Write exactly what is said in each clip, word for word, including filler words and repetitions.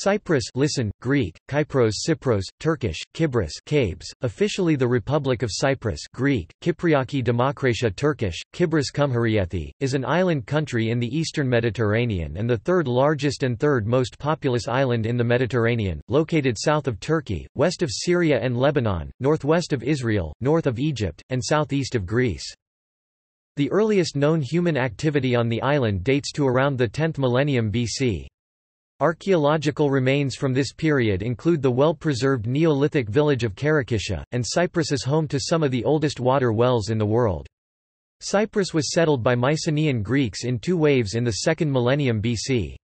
Cyprus, listen, Greek, Kypros, Cypros, Turkish, Kibris, Kabes, officially the Republic of Cyprus, Greek, Kypriaki Demokratia, Turkish, Kibris Cumhuriyethi, is an island country in the eastern Mediterranean and the third largest and third most populous island in the Mediterranean, located south of Turkey, west of Syria and Lebanon, northwest of Israel, north of Egypt, and southeast of Greece. The earliest known human activity on the island dates to around the tenth millennium B C. Archaeological remains from this period include the well-preserved Neolithic village of Karakisha, and Cyprus is home to some of the oldest water wells in the world. Cyprus was settled by Mycenaean Greeks in two waves in the second millennium B C.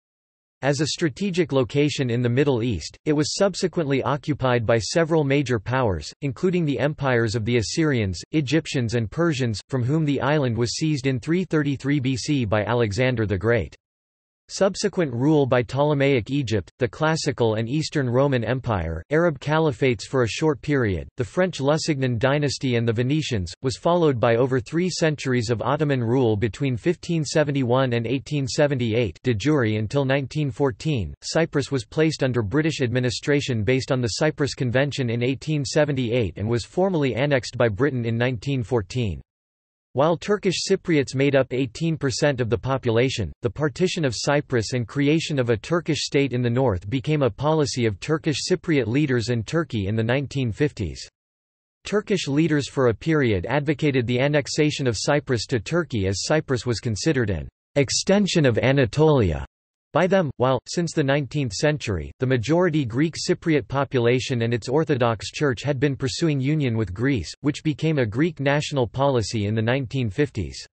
As a strategic location in the Middle East, it was subsequently occupied by several major powers, including the empires of the Assyrians, Egyptians and Persians, from whom the island was seized in three thirty-three B C by Alexander the Great. Subsequent rule by Ptolemaic Egypt, the Classical and Eastern Roman Empire, Arab caliphates for a short period, the French Lusignan dynasty and the Venetians, was followed by over three centuries of Ottoman rule between fifteen seventy-one and eighteen seventy-eight de jure until nineteen fourteen. Cyprus was placed under British administration based on the Cyprus Convention in eighteen seventy-eight and was formally annexed by Britain in nineteen fourteen. While Turkish Cypriots made up eighteen percent of the population, the partition of Cyprus and creation of a Turkish state in the north became a policy of Turkish Cypriot leaders in Turkey in the nineteen fifties. Turkish leaders for a period advocated the annexation of Cyprus to Turkey as Cyprus was considered an extension of Anatolia by them, while, since the nineteenth century, the majority Greek Cypriot population and its Orthodox Church had been pursuing union with Greece, which became a Greek national policy in the nineteen fifties.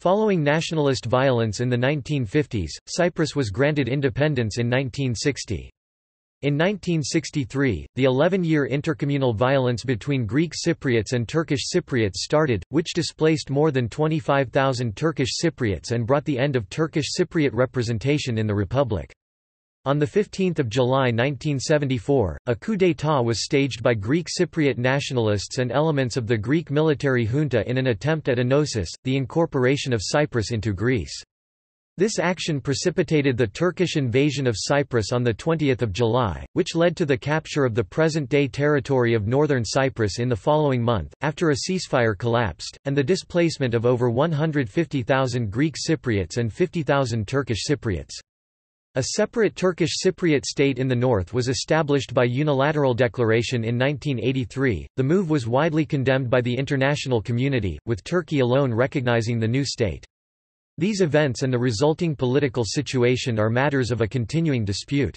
Following nationalist violence in the nineteen fifties, Cyprus was granted independence in nineteen sixty. In nineteen sixty-three, the eleven-year intercommunal violence between Greek Cypriots and Turkish Cypriots started, which displaced more than twenty-five thousand Turkish Cypriots and brought the end of Turkish Cypriot representation in the republic. On the fifteenth of July nineteen seventy-four, a coup d'état was staged by Greek Cypriot nationalists and elements of the Greek military junta in an attempt at enosis, the incorporation of Cyprus into Greece. This action precipitated the Turkish invasion of Cyprus on the twentieth of July, which led to the capture of the present-day territory of northern Cyprus in the following month, after a ceasefire collapsed, and the displacement of over one hundred fifty thousand Greek Cypriots and fifty thousand Turkish Cypriots. A separate Turkish Cypriot state in the north was established by unilateral declaration in nineteen eighty-three. The move was widely condemned by the international community, with Turkey alone recognizing the new state. These events and the resulting political situation are matters of a continuing dispute.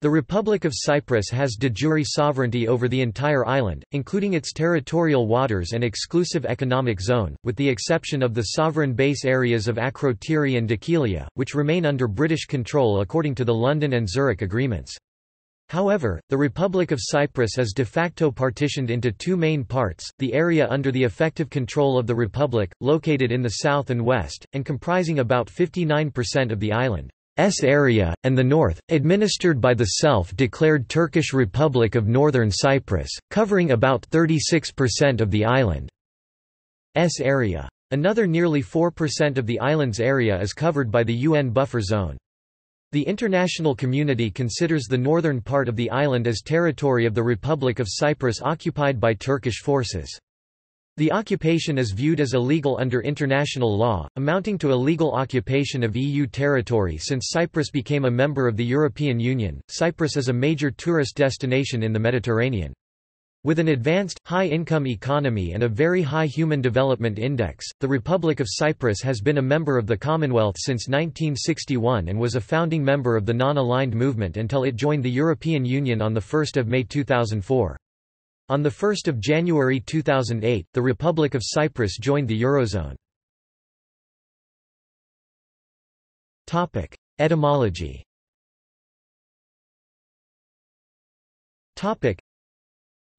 The Republic of Cyprus has de jure sovereignty over the entire island, including its territorial waters and exclusive economic zone, with the exception of the sovereign base areas of Akrotiri and Dhekelia, which remain under British control according to the London and Zurich agreements. However, the Republic of Cyprus is de facto partitioned into two main parts, the area under the effective control of the Republic, located in the south and west, and comprising about fifty-nine percent of the island's area, and the north, administered by the self-declared Turkish Republic of Northern Cyprus, covering about thirty-six percent of the island's area. Another nearly four percent of the island's area is covered by the U N buffer zone. The international community considers the northern part of the island as territory of the Republic of Cyprus occupied by Turkish forces. The occupation is viewed as illegal under international law, amounting to illegal occupation of E U territory since Cyprus became a member of the European Union. Cyprus is a major tourist destination in the Mediterranean. With an advanced, high-income economy and a very high Human Development Index, the Republic of Cyprus has been a member of the Commonwealth since nineteen sixty-one and was a founding member of the Non-Aligned Movement until it joined the European Union on the first of May two thousand four. On the first of January two thousand eight, the Republic of Cyprus joined the Eurozone. Etymology.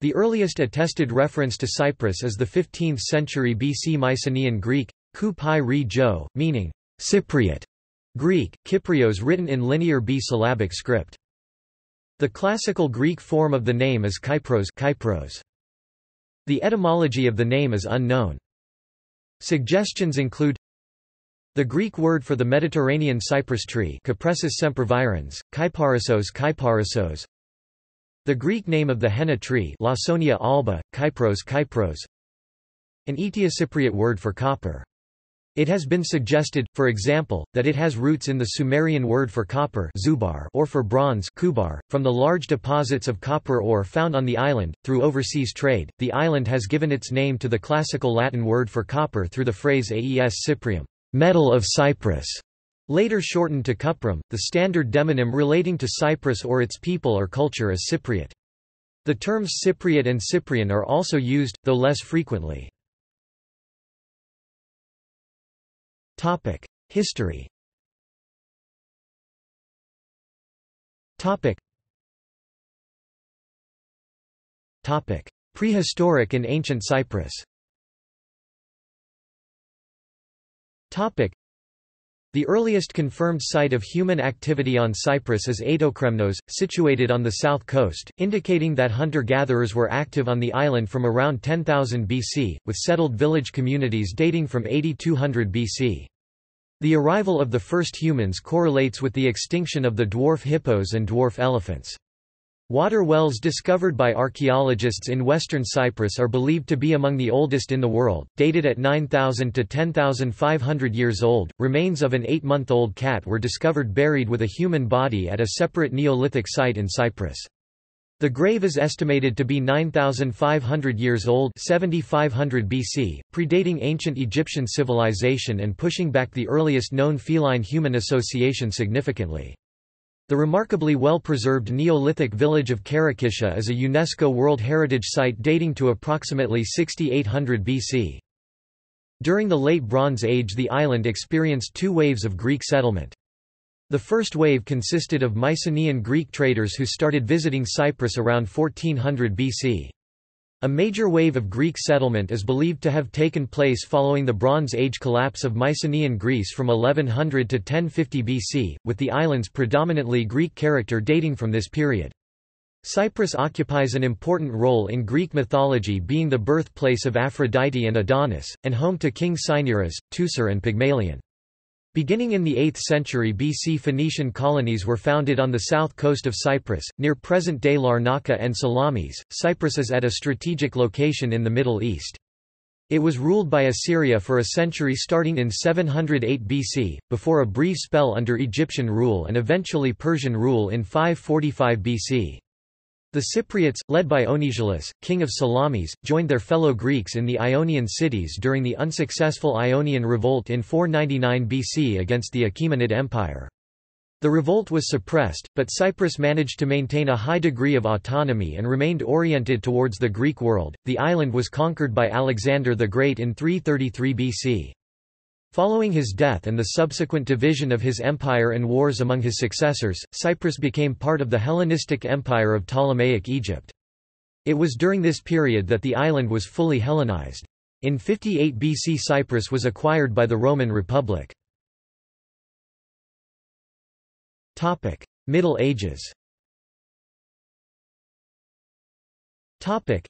The earliest attested reference to Cyprus is the fifteenth century B C Mycenaean Greek, ku pi re jo, meaning Cypriot, Greek, Kyprios, written in Linear B syllabic script. The classical Greek form of the name is Kypros, Kypros. The etymology of the name is unknown. Suggestions include The Greek word for the Mediterranean cypress tree, Cypressus sempervirens, Kyparhisos kyparhisos. The Greek name of the henna tree, Lawsonia alba, Kypros kypros. An Etiocypriot word for copper. It has been suggested, for example, that it has roots in the Sumerian word for copper zubar or for bronze kubar. From the large deposits of copper ore found on the island, through overseas trade, the island has given its name to the classical Latin word for copper through the phrase aes cyprium, metal of Cyprus, later shortened to cuprum, the standard demonym relating to Cyprus or its people or culture is Cypriot. The terms Cypriot and Cyprian are also used, though less frequently. History. Prehistoric and ancient Cyprus. The earliest confirmed site of human activity on Cyprus is Aitocremnos, situated on the south coast, indicating that hunter-gatherers were active on the island from around ten thousand B C, with settled village communities dating from eighty-two hundred B C. The arrival of the first humans correlates with the extinction of the dwarf hippos and dwarf elephants. Water wells discovered by archaeologists in western Cyprus are believed to be among the oldest in the world, dated at nine thousand to ten thousand five hundred years old. Remains of an eight-month-old cat were discovered buried with a human body at a separate Neolithic site in Cyprus. The grave is estimated to be nine thousand five hundred years old, seventy-five hundred B C, predating ancient Egyptian civilization and pushing back the earliest known feline-human association significantly. The remarkably well-preserved Neolithic village of Karakisha is a UNESCO World Heritage Site dating to approximately sixty-eight hundred B C. During the Late Bronze Age, the island experienced two waves of Greek settlement. The first wave consisted of Mycenaean Greek traders who started visiting Cyprus around fourteen hundred B C. A major wave of Greek settlement is believed to have taken place following the Bronze Age collapse of Mycenaean Greece from eleven hundred to ten fifty B C, with the island's predominantly Greek character dating from this period. Cyprus occupies an important role in Greek mythology, being the birthplace of Aphrodite and Adonis, and home to King Cinyras, Teucer and Pygmalion. Beginning in the eighth century B C, Phoenician colonies were founded on the south coast of Cyprus, near present-day Larnaca and Salamis. Cyprus is at a strategic location in the Middle East. It was ruled by Assyria for a century starting in seven hundred eight B C, before a brief spell under Egyptian rule and eventually Persian rule in five forty-five B C. The Cypriots, led by Onigelas, king of Salamis, joined their fellow Greeks in the Ionian cities during the unsuccessful Ionian Revolt in four ninety-nine B C against the Achaemenid Empire. The revolt was suppressed, but Cyprus managed to maintain a high degree of autonomy and remained oriented towards the Greek world. The island was conquered by Alexander the Great in three thirty-three B C. Following his death and the subsequent division of his empire and wars among his successors, Cyprus became part of the Hellenistic Empire of Ptolemaic Egypt. It was during this period that the island was fully Hellenized. In fifty-eight B C, Cyprus was acquired by the Roman Republic. Topic: Middle Ages. Topic: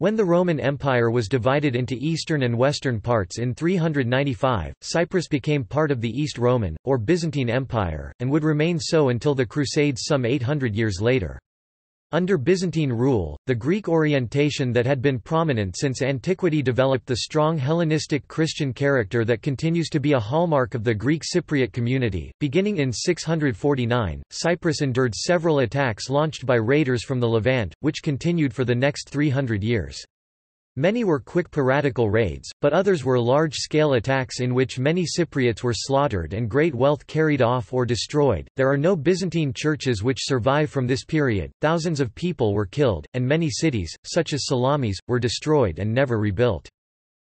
When the Roman Empire was divided into eastern and western parts in three ninety-five, Cyprus became part of the East Roman, or Byzantine Empire, and would remain so until the Crusades some eight hundred years later. Under Byzantine rule, the Greek orientation that had been prominent since antiquity developed the strong Hellenistic Christian character that continues to be a hallmark of the Greek Cypriot community. Beginning in six forty-nine, Cyprus endured several attacks launched by raiders from the Levant, which continued for the next three hundred years. Many were quick piratical raids, but others were large-scale attacks in which many Cypriots were slaughtered and great wealth carried off or destroyed. There are no Byzantine churches which survive from this period. Thousands of people were killed, and many cities, such as Salamis, were destroyed and never rebuilt.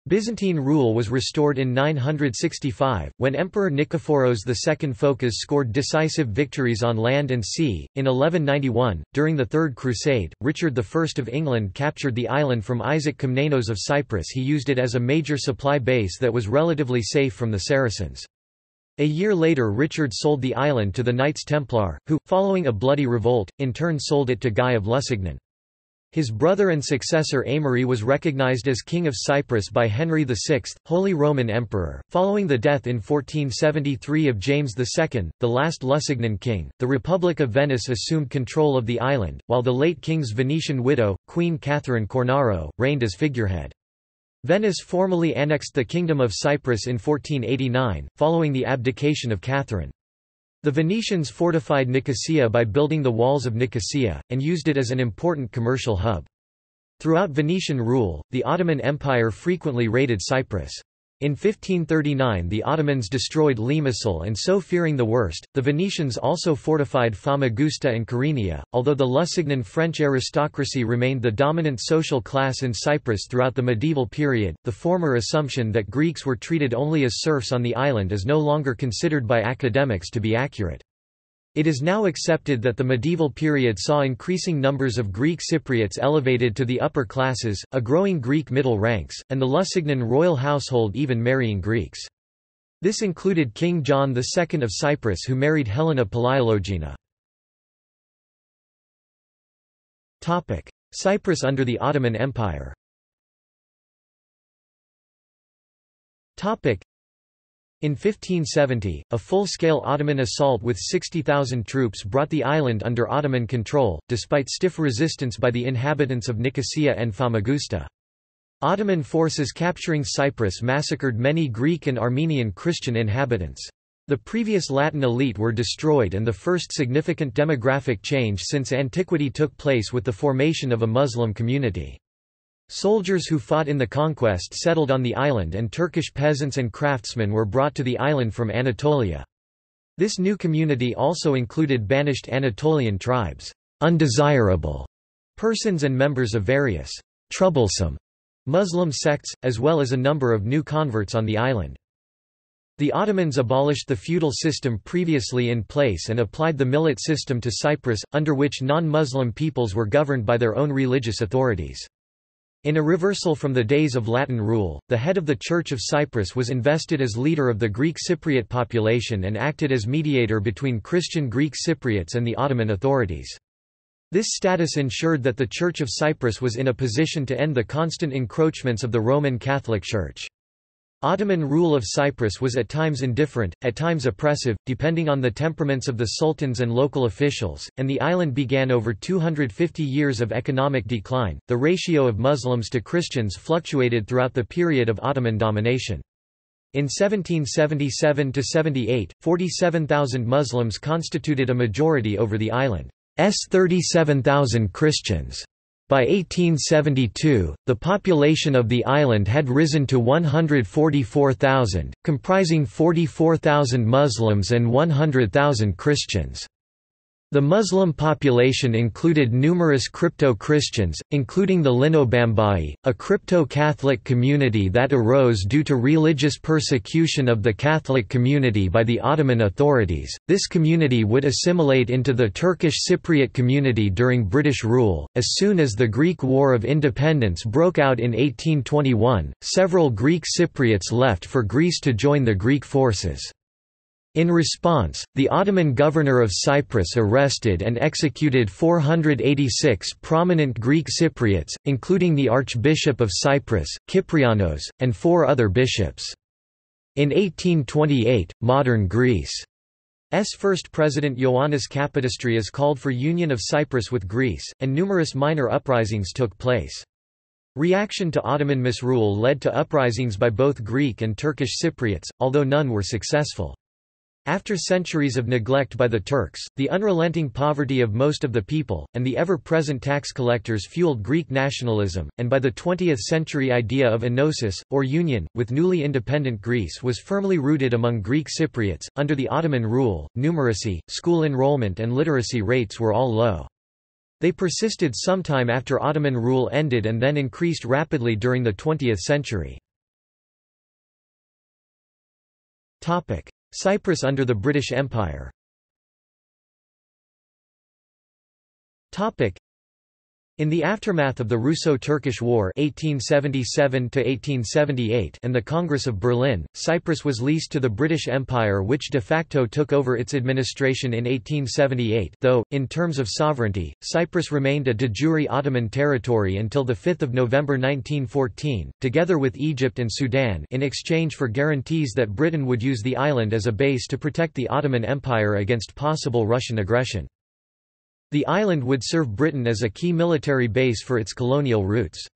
Byzantine rule was restored in nine sixty-five, when Emperor Nikephoros the Second Phocas scored decisive victories on land and sea. In eleven ninety-one, during the Third Crusade, Richard the First of England captured the island from Isaac Komnenos of Cyprus. He used it as a major supply base that was relatively safe from the Saracens. A year later, Richard sold the island to the Knights Templar, who, following a bloody revolt, in turn sold it to Guy of Lusignan. His brother and successor Amory was recognized as King of Cyprus by Henry the Sixth, Holy Roman Emperor. Following the death in fourteen seventy-three of James the Second, the last Lusignan king, the Republic of Venice assumed control of the island, while the late king's Venetian widow, Queen Catherine Cornaro, reigned as figurehead. Venice formally annexed the Kingdom of Cyprus in fourteen eighty-nine, following the abdication of Catherine. The Venetians fortified Nicosia by building the walls of Nicosia, and used it as an important commercial hub. Throughout Venetian rule, the Ottoman Empire frequently raided Cyprus. In fifteen thirty-nine the Ottomans destroyed Limassol, and so fearing the worst, the Venetians also fortified Famagusta and Kyrenia. Although the Lusignan French aristocracy remained the dominant social class in Cyprus throughout the medieval period, the former assumption that Greeks were treated only as serfs on the island is no longer considered by academics to be accurate. It is now accepted that the medieval period saw increasing numbers of Greek Cypriots elevated to the upper classes, a growing Greek middle ranks, and the Lusignan royal household even marrying Greeks. This included King John the Second of Cyprus, who married Helena Palaiologina. Cyprus under the Ottoman Empire. In fifteen seventy, a full-scale Ottoman assault with sixty thousand troops brought the island under Ottoman control, despite stiff resistance by the inhabitants of Nicosia and Famagusta. Ottoman forces capturing Cyprus massacred many Greek and Armenian Christian inhabitants. The previous Latin elite were destroyed, and the first significant demographic change since antiquity took place with the formation of a Muslim community. Soldiers who fought in the conquest settled on the island, and Turkish peasants and craftsmen were brought to the island from Anatolia. This new community also included banished Anatolian tribes, undesirable persons, and members of various troublesome Muslim sects, as well as a number of new converts on the island. The Ottomans abolished the feudal system previously in place and applied the millet system to Cyprus, under which non-Muslim peoples were governed by their own religious authorities. In a reversal from the days of Latin rule, the head of the Church of Cyprus was invested as leader of the Greek Cypriot population and acted as mediator between Christian Greek Cypriots and the Ottoman authorities. This status ensured that the Church of Cyprus was in a position to end the constant encroachments of the Roman Catholic Church. Ottoman rule of Cyprus was at times indifferent, at times oppressive, depending on the temperaments of the sultans and local officials, and the island began over two hundred fifty years of economic decline. The ratio of Muslims to Christians fluctuated throughout the period of Ottoman domination. In seventeen seventy-seven to seventy-eight, forty-seven thousand Muslims constituted a majority over the island's thirty-seven thousand Christians. By eighteen seventy-two, the population of the island had risen to one hundred forty-four thousand, comprising forty-four thousand Muslims and one hundred thousand Christians. The Muslim population included numerous crypto-Christians, including the Linobamba'i, a crypto-Catholic community that arose due to religious persecution of the Catholic community by the Ottoman authorities. This community would assimilate into the Turkish Cypriot community during British rule. As soon as the Greek War of Independence broke out in eighteen twenty-one, several Greek Cypriots left for Greece to join the Greek forces. In response, the Ottoman governor of Cyprus arrested and executed four hundred eighty-six prominent Greek Cypriots, including the Archbishop of Cyprus, Kyprianos, and four other bishops. In eighteen twenty-eight, modern Greece's first president Ioannis Kapodistrias called for union of Cyprus with Greece, and numerous minor uprisings took place. Reaction to Ottoman misrule led to uprisings by both Greek and Turkish Cypriots, although none were successful. After centuries of neglect by the Turks, the unrelenting poverty of most of the people, and the ever-present tax collectors fueled Greek nationalism, and by the twentieth century idea of enosis, or union, with newly independent Greece was firmly rooted among Greek Cypriots. Under the Ottoman rule, numeracy, school enrollment and literacy rates were all low. They persisted sometime after Ottoman rule ended and then increased rapidly during the twentieth century. Cyprus under the British Empire. In the aftermath of the Russo-Turkish War eighteen seventy-seven to eighteen seventy-eight and the Congress of Berlin, Cyprus was leased to the British Empire, which de facto took over its administration in eighteen seventy-eight, though, in terms of sovereignty, Cyprus remained a de jure Ottoman territory until the fifth of November nineteen fourteen, together with Egypt and Sudan, in exchange for guarantees that Britain would use the island as a base to protect the Ottoman Empire against possible Russian aggression. The island would serve Britain as a key military base for its colonial roots.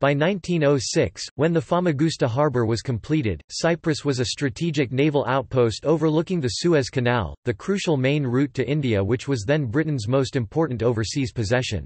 By nineteen oh six, when the Famagusta harbour was completed, Cyprus was a strategic naval outpost overlooking the Suez Canal, the crucial main route to India, which was then Britain's most important overseas possession.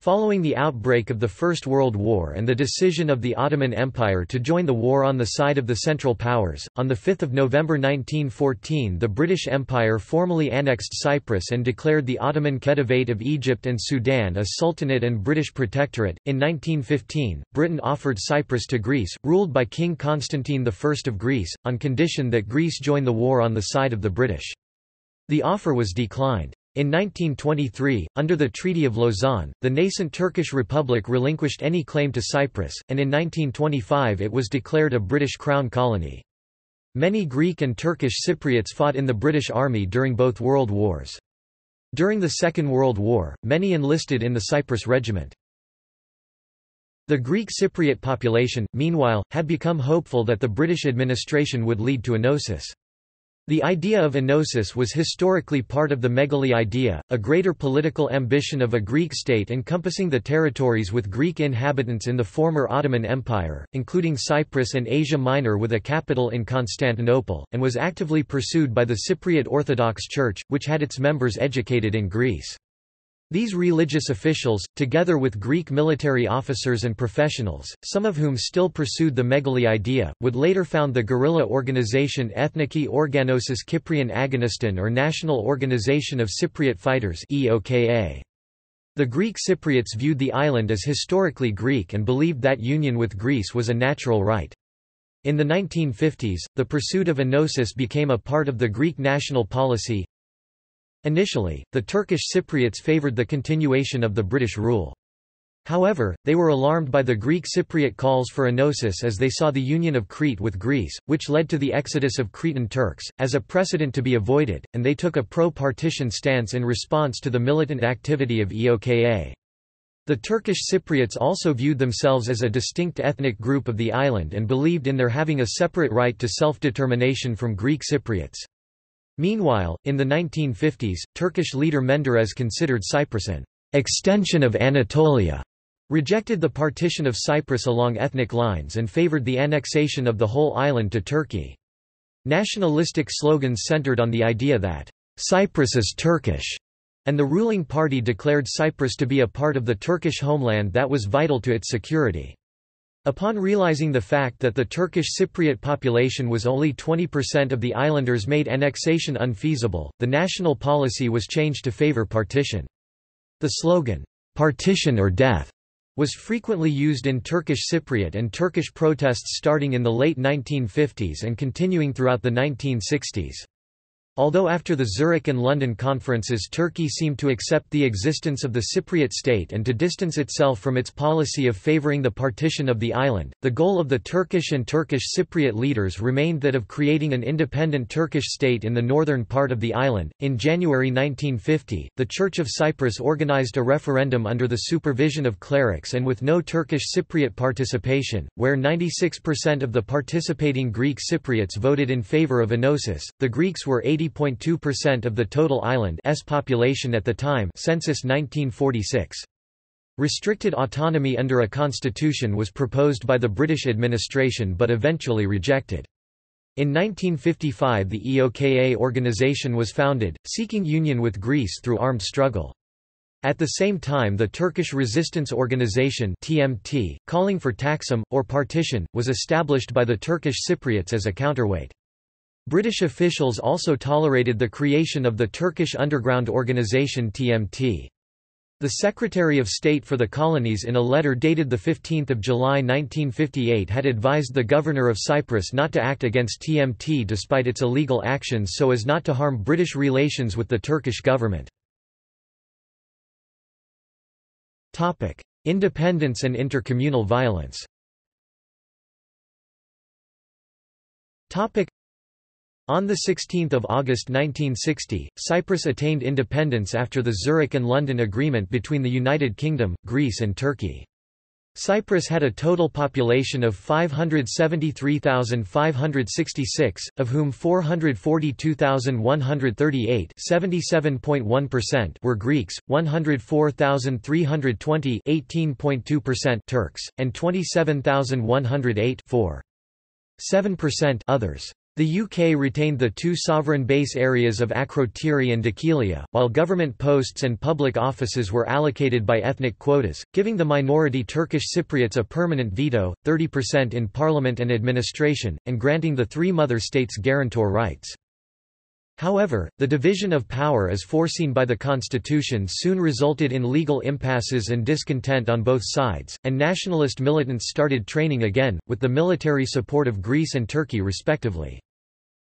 Following the outbreak of the First World War and the decision of the Ottoman Empire to join the war on the side of the Central Powers, on the fifth of November nineteen fourteen the British Empire formally annexed Cyprus and declared the Ottoman Khedivate of Egypt and Sudan a sultanate and British protectorate. In nineteen fifteen, Britain offered Cyprus to Greece, ruled by King Constantine the First of Greece, on condition that Greece join the war on the side of the British. The offer was declined. In nineteen twenty-three, under the Treaty of Lausanne, the nascent Turkish Republic relinquished any claim to Cyprus, and in nineteen twenty-five it was declared a British Crown colony. Many Greek and Turkish Cypriots fought in the British Army during both World Wars. During the Second World War, many enlisted in the Cyprus Regiment. The Greek Cypriot population, meanwhile, had become hopeful that the British administration would lead to enosis. The idea of enosis was historically part of the megali idea, a greater political ambition of a Greek state encompassing the territories with Greek inhabitants in the former Ottoman Empire, including Cyprus and Asia Minor with a capital in Constantinople, and was actively pursued by the Cypriot Orthodox Church, which had its members educated in Greece. These religious officials, together with Greek military officers and professionals, some of whom still pursued the megali idea, would later found the guerrilla organization Ethniki Organosis Kyprian Agoniston, or National Organization of Cypriot Fighters (E O K A). The Greek Cypriots viewed the island as historically Greek and believed that union with Greece was a natural right. In the nineteen fifties, the pursuit of enosis became a part of the Greek national policy. Initially, the Turkish Cypriots favoured the continuation of the British rule. However, they were alarmed by the Greek Cypriot calls for enosis as they saw the union of Crete with Greece, which led to the exodus of Cretan Turks, as a precedent to be avoided, and they took a pro-partition stance in response to the militant activity of E O K A. The Turkish Cypriots also viewed themselves as a distinct ethnic group of the island and believed in their having a separate right to self-determination from Greek Cypriots. Meanwhile, in the nineteen fifties, Turkish leader Menderes considered Cyprus an extension of Anatolia, rejected the partition of Cyprus along ethnic lines and favored the annexation of the whole island to Turkey. Nationalistic slogans centered on the idea that Cyprus is Turkish, and the ruling party declared Cyprus to be a part of the Turkish homeland that was vital to its security. Upon realizing the fact that the Turkish Cypriot population was only twenty percent of the islanders made annexation unfeasible, the national policy was changed to favor partition. The slogan, "Partition or Death," was frequently used in Turkish Cypriot and Turkish protests starting in the late nineteen fifties and continuing throughout the nineteen sixties. Although after the Zurich and London conferences Turkey seemed to accept the existence of the Cypriot state and to distance itself from its policy of favoring the partition of the island, the goal of the Turkish and Turkish Cypriot leaders remained that of creating an independent Turkish state in the northern part of the island. In January nineteen fifty, the Church of Cyprus organized a referendum under the supervision of clerics and with no Turkish Cypriot participation, where ninety-six percent of the participating Greek Cypriots voted in favor of enosis. The Greeks were eighty point two percent of the total island's population at the time, census nineteen forty-six. Restricted autonomy under a constitution was proposed by the British administration but eventually rejected. In nineteen fifty-five the E O K A organization was founded, seeking union with Greece through armed struggle. At the same time the Turkish Resistance Organization T M T, calling for taksim, or partition, was established by the Turkish Cypriots as a counterweight. British officials also tolerated the creation of the Turkish underground organisation T M T. The Secretary of State for the Colonies in a letter dated the fifteenth of July nineteen fifty-eight had advised the Governor of Cyprus not to act against T M T despite its illegal actions so as not to harm British relations with the Turkish government. Independence and intercommunal violence. On sixteenth of August nineteen sixty, Cyprus attained independence after the Zurich and London Agreement between the United Kingdom, Greece and Turkey. Cyprus had a total population of five hundred seventy-three thousand five hundred sixty-six, of whom four hundred forty-two thousand one hundred thirty-eight, seventy-seven point one percent, were Greeks, one hundred four thousand three hundred twenty, eighteen point two percent, Turks, and twenty-seven thousand one hundred eight, four point seven percent, others. The U K retained the two sovereign base areas of Akrotiri and Dhekelia, while government posts and public offices were allocated by ethnic quotas, giving the minority Turkish Cypriots a permanent veto, thirty percent in parliament and administration, and granting the three mother states guarantor rights. However, the division of power as foreseen by the constitution soon resulted in legal impasses and discontent on both sides, and nationalist militants started training again, with the military support of Greece and Turkey respectively.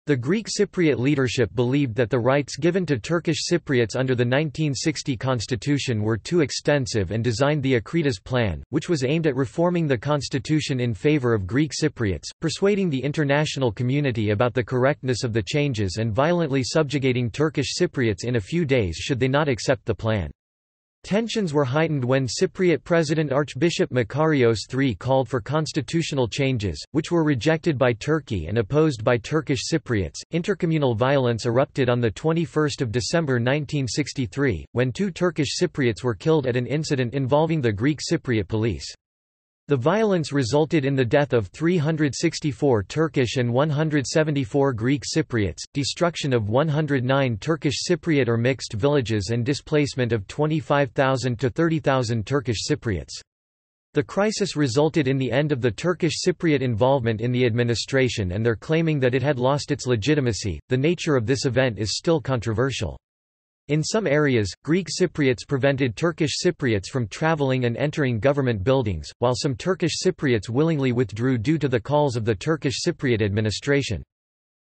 The Greek Cypriot leadership believed that the rights given to Turkish Cypriots under the nineteen sixty constitution were too extensive and designed the Akritas Plan, which was aimed at reforming the constitution in favor of Greek Cypriots, persuading the international community about the correctness of the changes and violently subjugating Turkish Cypriots in a few days should they not accept the plan. Tensions were heightened when Cypriot President Archbishop Makarios the third called for constitutional changes, which were rejected by Turkey and opposed by Turkish Cypriots. Intercommunal violence erupted on the twenty-first of December nineteen sixty-three, when two Turkish Cypriots were killed at an incident involving the Greek Cypriot police. The violence resulted in the death of three hundred sixty-four Turkish and one hundred seventy-four Greek Cypriots, destruction of one hundred nine Turkish Cypriot or mixed villages and displacement of twenty-five thousand to thirty thousand Turkish Cypriots. The crisis resulted in the end of the Turkish Cypriot involvement in the administration and their claiming that it had lost its legitimacy. The nature of this event is still controversial. In some areas, Greek Cypriots prevented Turkish Cypriots from traveling and entering government buildings, while some Turkish Cypriots willingly withdrew due to the calls of the Turkish Cypriot administration.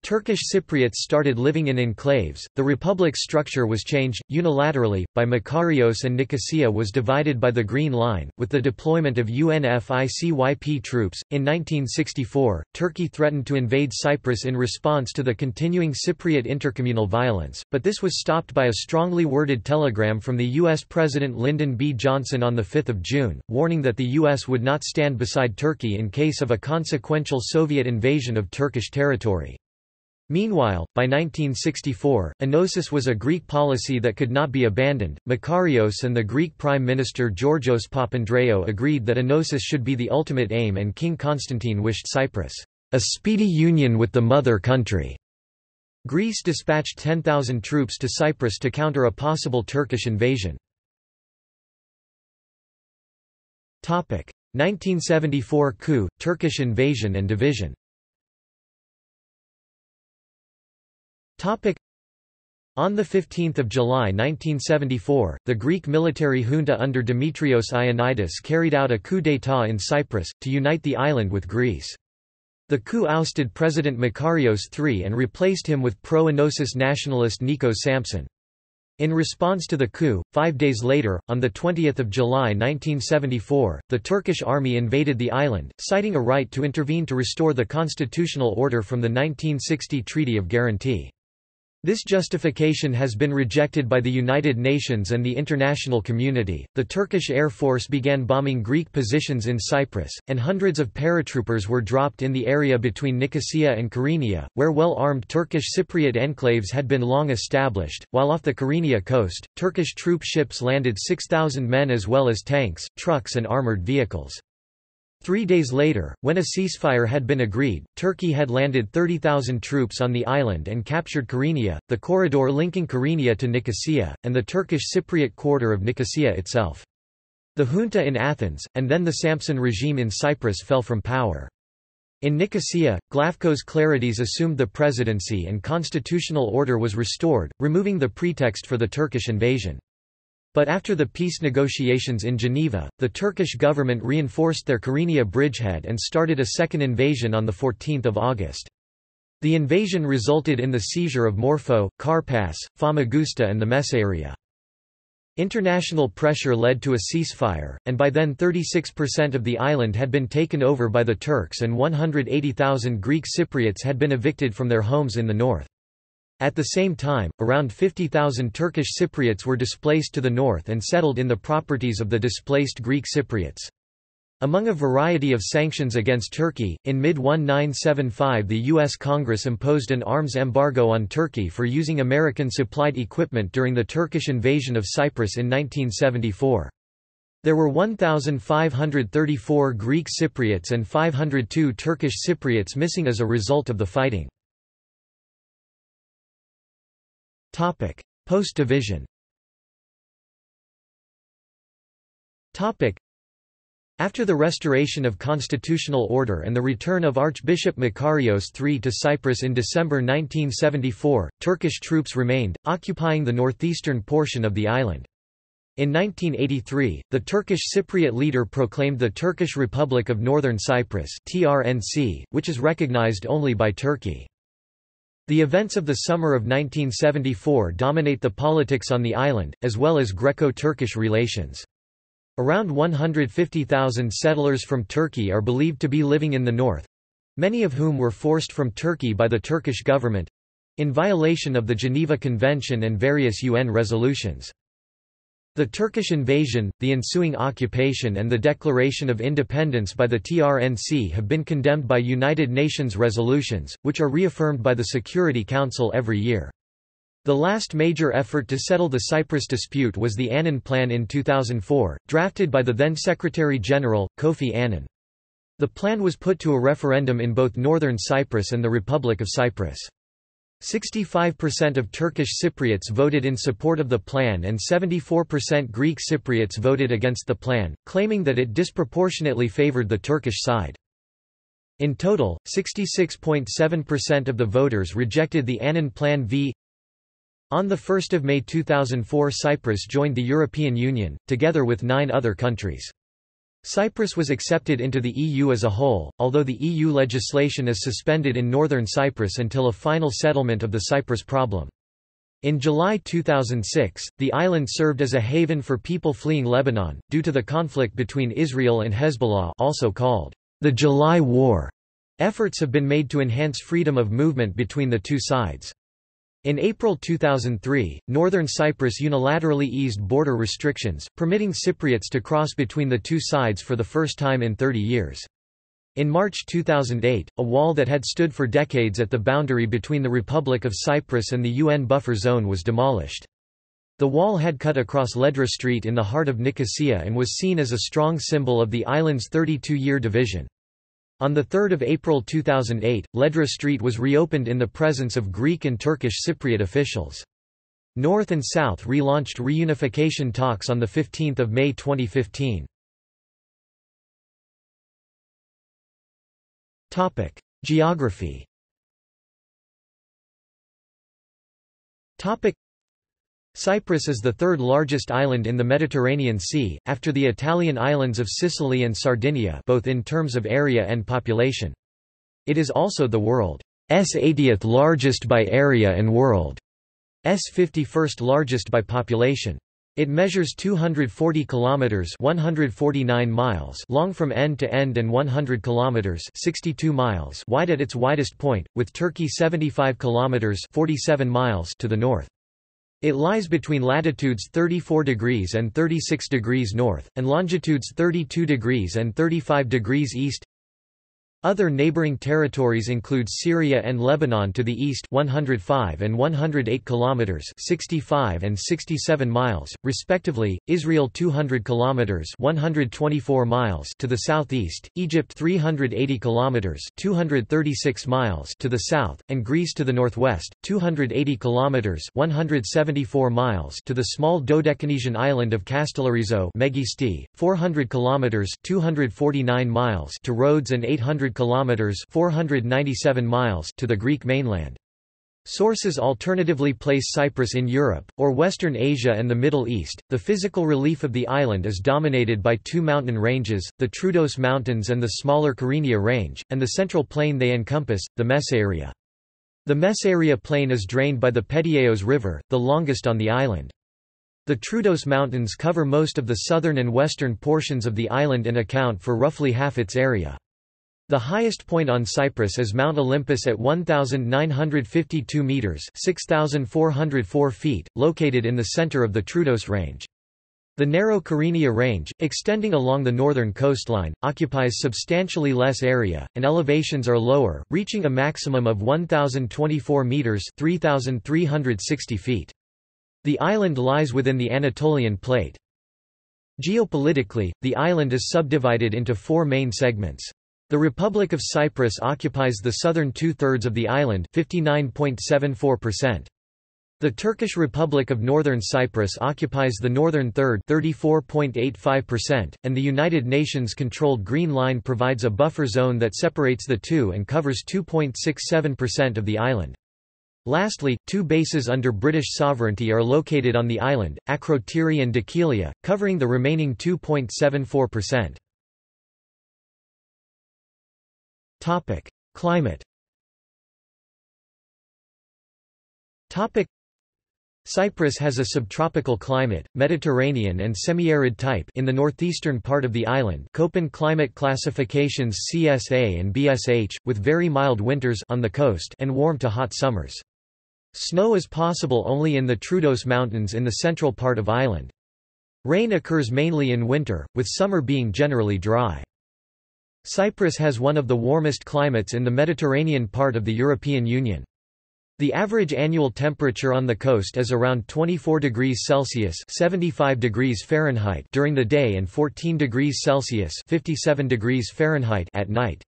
Turkish Cypriots started living in enclaves. The republic's structure was changed, unilaterally, by Makarios, and Nicosia was divided by the Green Line, with the deployment of UNFICYP troops. In nineteen sixty-four, Turkey threatened to invade Cyprus in response to the continuing Cypriot intercommunal violence, but this was stopped by a strongly worded telegram from the U S President Lyndon B. Johnson on the fifth of June, warning that the U S would not stand beside Turkey in case of a consequential Soviet invasion of Turkish territory. Meanwhile, by nineteen sixty-four, enosis was a Greek policy that could not be abandoned. Makarios and the Greek Prime Minister Georgios Papandreou agreed that enosis should be the ultimate aim, and King Constantine wished Cyprus a speedy union with the mother country. Greece dispatched ten thousand troops to Cyprus to counter a possible Turkish invasion. Topic: nineteen seventy-four coup, Turkish invasion and division. On the fifteenth of July nineteen seventy-four, the Greek military junta under Dimitrios Ioannidis carried out a coup d'état in Cyprus, to unite the island with Greece. The coup ousted President Makarios the third and replaced him with pro-enosis nationalist Nikos Samson. In response to the coup, five days later, on the twentieth of July nineteen seventy-four, the Turkish army invaded the island, citing a right to intervene to restore the constitutional order from the nineteen sixty Treaty of Guarantee. This justification has been rejected by the United Nations and the international community. The Turkish Air Force began bombing Greek positions in Cyprus, and hundreds of paratroopers were dropped in the area between Nicosia and Kyrenia, where well-armed Turkish Cypriot enclaves had been long established. While off the Kyrenia coast, Turkish troop ships landed six thousand men as well as tanks, trucks and armored vehicles. Three days later, when a ceasefire had been agreed, Turkey had landed thirty thousand troops on the island and captured Kyrenia, the corridor linking Kyrenia to Nicosia, and the Turkish Cypriot quarter of Nicosia itself. The junta in Athens, and then the Samson regime in Cyprus, fell from power. In Nicosia, Glafkos Clarides assumed the presidency and constitutional order was restored, removing the pretext for the Turkish invasion. But after the peace negotiations in Geneva, the Turkish government reinforced their Kyrenia bridgehead and started a second invasion on the fourteenth of August. The invasion resulted in the seizure of Morpho, Karpas, Famagusta and the Mess area. International pressure led to a ceasefire, and by then thirty-six percent of the island had been taken over by the Turks and one hundred eighty thousand Greek Cypriots had been evicted from their homes in the north. At the same time, around fifty thousand Turkish Cypriots were displaced to the north and settled in the properties of the displaced Greek Cypriots. Among a variety of sanctions against Turkey, in mid nineteen seventy-five the U S Congress imposed an arms embargo on Turkey for using American-supplied equipment during the Turkish invasion of Cyprus in nineteen seventy-four. There were one thousand five hundred thirty-four Greek Cypriots and five hundred two Turkish Cypriots missing as a result of the fighting. Post-division. After the restoration of constitutional order and the return of Archbishop Makarios the third to Cyprus in December nineteen seventy-four, Turkish troops remained, occupying the northeastern portion of the island. In nineteen eighty-three, the Turkish Cypriot leader proclaimed the Turkish Republic of Northern Cyprus (T R N C), which is recognized only by Turkey. The events of the summer of nineteen seventy-four dominate the politics on the island, as well as Greco-Turkish relations. Around one hundred fifty thousand settlers from Turkey are believed to be living in the north, many of whom were forced from Turkey by the Turkish government, in violation of the Geneva Convention and various U N resolutions. The Turkish invasion, the ensuing occupation and the declaration of independence by the T R N C have been condemned by United Nations resolutions, which are reaffirmed by the Security Council every year. The last major effort to settle the Cyprus dispute was the Annan Plan in two thousand four, drafted by the then Secretary-General, Kofi Annan. The plan was put to a referendum in both northern Cyprus and the Republic of Cyprus. sixty-five percent of Turkish Cypriots voted in support of the plan and seventy-four percent Greek Cypriots voted against the plan, claiming that it disproportionately favored the Turkish side. In total, sixty-six point seven percent of the voters rejected the Annan Plan v. On the first of May two thousand four, Cyprus joined the European Union, together with nine other countries. Cyprus was accepted into the E U as a whole, although the E U legislation is suspended in northern Cyprus until a final settlement of the Cyprus problem. In July two thousand six, the island served as a haven for people fleeing Lebanon, due to the conflict between Israel and Hezbollah, also called the July War. Efforts have been made to enhance freedom of movement between the two sides. In April two thousand three, northern Cyprus unilaterally eased border restrictions, permitting Cypriots to cross between the two sides for the first time in thirty years. In March two thousand eight, a wall that had stood for decades at the boundary between the Republic of Cyprus and the U N buffer zone was demolished. The wall had cut across Ledra Street in the heart of Nicosia and was seen as a strong symbol of the island's thirty-two-year division. On the third of April two thousand eight, Ledra Street was reopened in the presence of Greek and Turkish Cypriot officials. North and South relaunched reunification talks on the fifteenth of May twenty fifteen. Topic: Geography. Topic: Cyprus is the third largest island in the Mediterranean Sea, after the Italian islands of Sicily and Sardinia, both in terms of area and population. It is also the world's eightieth largest by area and world's fifty-first largest by population. It measures two hundred forty kilometers (one hundred forty-nine miles) long from end to end and one hundred kilometers (sixty-two miles) wide at its widest point, with Turkey seventy-five kilometers (forty-seven miles) to the north. It lies between latitudes thirty-four degrees and thirty-six degrees north, and longitudes thirty-two degrees and thirty-five degrees east. Other neighboring territories include Syria and Lebanon to the east, one hundred five and one hundred eight kilometers (sixty-five and sixty-seven miles), respectively; Israel two hundred kilometers (one hundred twenty-four miles) to the southeast, Egypt three hundred eighty kilometers (two hundred thirty-six miles) to the south, and Greece to the northwest, two hundred eighty kilometers (one hundred seventy-four miles) to the small Dodecanesian island of Castellarizo, Megisti, four hundred kilometers (two hundred forty-nine miles) to Rhodes, and eight hundred kilometers (four hundred ninety-seven miles) to the Greek mainland. Sources alternatively place Cyprus in Europe or Western Asia and the Middle East. The physical relief of the island is dominated by two mountain ranges, the Troodos Mountains and the smaller Kyrenia Range, and the central plain they encompass, the Messaria. The Messaria plain is drained by the Petieos River, the longest on the island. The Troodos Mountains cover most of the southern and western portions of the island and account for roughly half its area. The highest point on Cyprus is Mount Olympus at one thousand nine hundred fifty-two meters (six thousand four hundred four feet), located in the center of the Troodos Range. The narrow Kyrenia Range, extending along the northern coastline, occupies substantially less area, and elevations are lower, reaching a maximum of one thousand twenty-four meters (three thousand three hundred sixty feet). The island lies within the Anatolian Plate. Geopolitically, the island is subdivided into four main segments. The Republic of Cyprus occupies the southern two-thirds of the island, fifty-nine point seven four percent. The Turkish Republic of Northern Cyprus occupies the northern third, thirty-four point eight five percent, and the United Nations-controlled Green Line provides a buffer zone that separates the two and covers two point six seven percent of the island. Lastly, two bases under British sovereignty are located on the island, Akrotiri and Dhekelia, covering the remaining two point seven four percent. Topic: Climate. Topic: Cyprus has a subtropical climate, Mediterranean and semi-arid type in the northeastern part of the island. Köppen climate classifications C S A and B S H, with very mild winters on the coast and warm to hot summers. Snow is possible only in the Troodos Mountains in the central part of island. Rain occurs mainly in winter, with summer being generally dry. Cyprus has one of the warmest climates in the Mediterranean part of the European Union. The average annual temperature on the coast is around twenty-four degrees Celsius (seventy-five degrees Fahrenheit) during the day and fourteen degrees Celsius (fifty-seven degrees Fahrenheit) at night.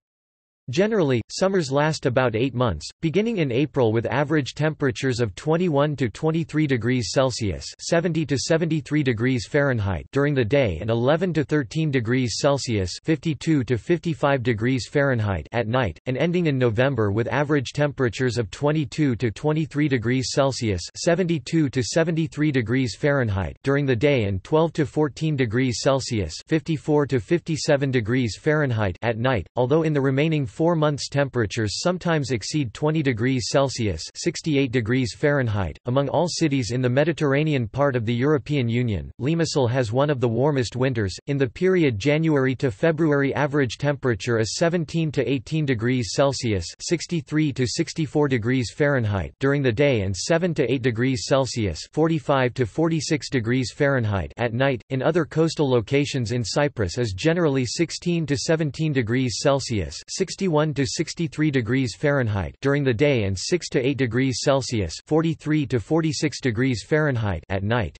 Generally, summers last about eight months, beginning in April with average temperatures of twenty-one to twenty-three degrees Celsius (seventy to seventy-three degrees Fahrenheit) during the day and eleven to thirteen degrees Celsius (fifty-two to fifty-five degrees Fahrenheit) at night, and ending in November with average temperatures of twenty-two to twenty-three degrees Celsius (seventy-two to seventy-three degrees Fahrenheit) during the day and twelve to fourteen degrees Celsius (fifty-four to fifty-seven degrees Fahrenheit) at night, although in the remaining four months temperatures sometimes exceed twenty degrees Celsius (sixty-eight degrees Fahrenheit). Among all cities in the Mediterranean part of the European Union, Limassol has one of the warmest winters. In the period January to February, average temperature is seventeen to eighteen degrees Celsius (sixty-three to sixty-four degrees Fahrenheit) during the day and seven to eight degrees Celsius (forty-five to forty-six degrees Fahrenheit) at night. In other coastal locations in Cyprus is generally sixteen to seventeen degrees Celsius (sixty-one to sixty-three degrees Fahrenheit) during the day and six to eight degrees Celsius (forty-three to forty-six degrees Fahrenheit) at night.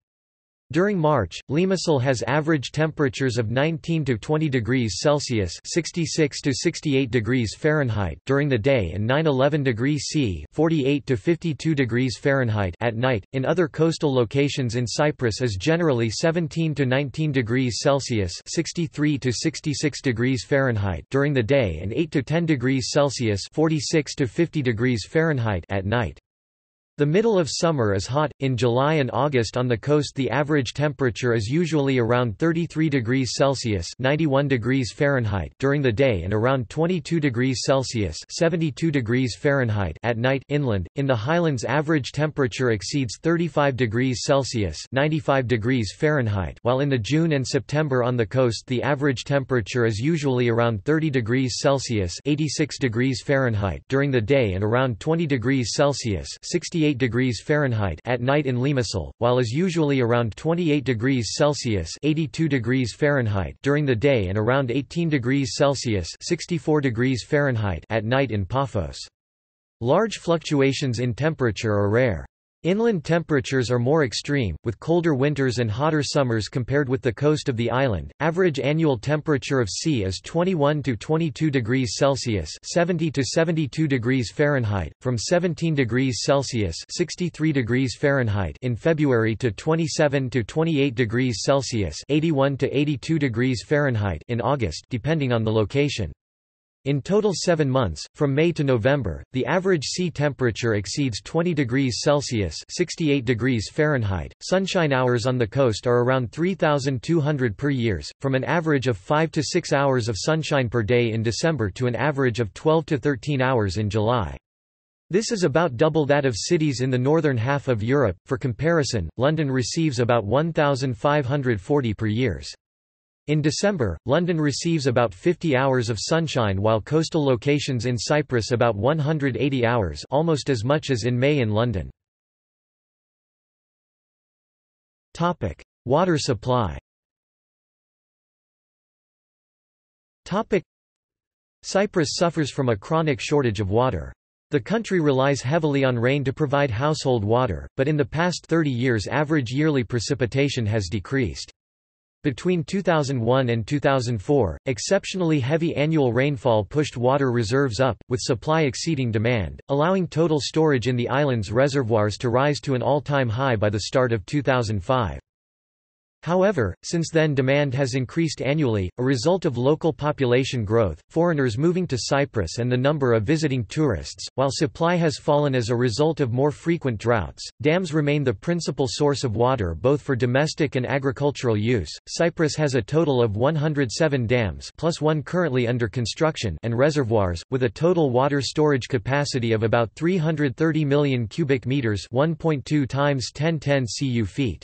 During March, Limassol has average temperatures of nineteen to twenty degrees Celsius (sixty-six to sixty-eight degrees Fahrenheit) during the day and nine to eleven degrees C (forty-eight to fifty-two degrees Fahrenheit) at night. In other coastal locations in Cyprus is generally seventeen to nineteen degrees Celsius (sixty-three to sixty-six degrees Fahrenheit) during the day and eight to ten degrees Celsius (forty-six to fifty degrees Fahrenheit) at night. The middle of summer is hot. In July and August on the coast, the average temperature is usually around thirty-three degrees Celsius (ninety-one degrees Fahrenheit) during the day and around twenty-two degrees Celsius (seventy-two degrees Fahrenheit) at night. Inland, in the highlands, average temperature exceeds thirty-five degrees Celsius (ninety-five degrees Fahrenheit), while in the June and September on the coast, the average temperature is usually around thirty degrees Celsius (eighty-six degrees Fahrenheit) during the day and around twenty degrees Celsius (sixty-eight degrees Fahrenheit) at night in Limassol, while is usually around twenty-eight degrees Celsius (eighty-two degrees Fahrenheit) during the day and around eighteen degrees Celsius (sixty-four degrees Fahrenheit) at night in Paphos. Large fluctuations in temperature are rare. Inland temperatures are more extreme, with colder winters and hotter summers compared with the coast of the island. Average annual temperature of sea is twenty-one to twenty-two degrees Celsius (seventy to seventy-two degrees Fahrenheit), from seventeen degrees Celsius (sixty-three degrees Fahrenheit) in February to twenty-seven to twenty-eight degrees Celsius (eighty-one to eighty-two degrees Fahrenheit) in August, depending on the location. In total seven months, from May to November, the average sea temperature exceeds twenty degrees Celsius (sixty-eight degrees Fahrenheit). Sunshine hours on the coast are around three thousand two hundred per year, from an average of five to six hours of sunshine per day in December to an average of twelve to thirteen hours in July. This is about double that of cities in the northern half of Europe. For comparison, London receives about one thousand five hundred forty per year. In December, London receives about fifty hours of sunshine, while coastal locations in Cyprus about one hundred eighty hours, almost as much as in May in London. Topic: Water supply. Topic: Cyprus suffers from a chronic shortage of water. The country relies heavily on rain to provide household water, but in the past thirty years average yearly precipitation has decreased. Between two thousand one and two thousand four, exceptionally heavy annual rainfall pushed water reserves up, with supply exceeding demand, allowing total storage in the island's reservoirs to rise to an all-time high by the start of two thousand five. However, since then demand has increased annually, a result of local population growth, foreigners moving to Cyprus and the number of visiting tourists, while supply has fallen as a result of more frequent droughts. Dams remain the principal source of water both for domestic and agricultural use. Cyprus has a total of one hundred seven dams plus one currently under construction and reservoirs, with a total water storage capacity of about three hundred thirty million cubic meters (one point two times ten to the ten cu feet).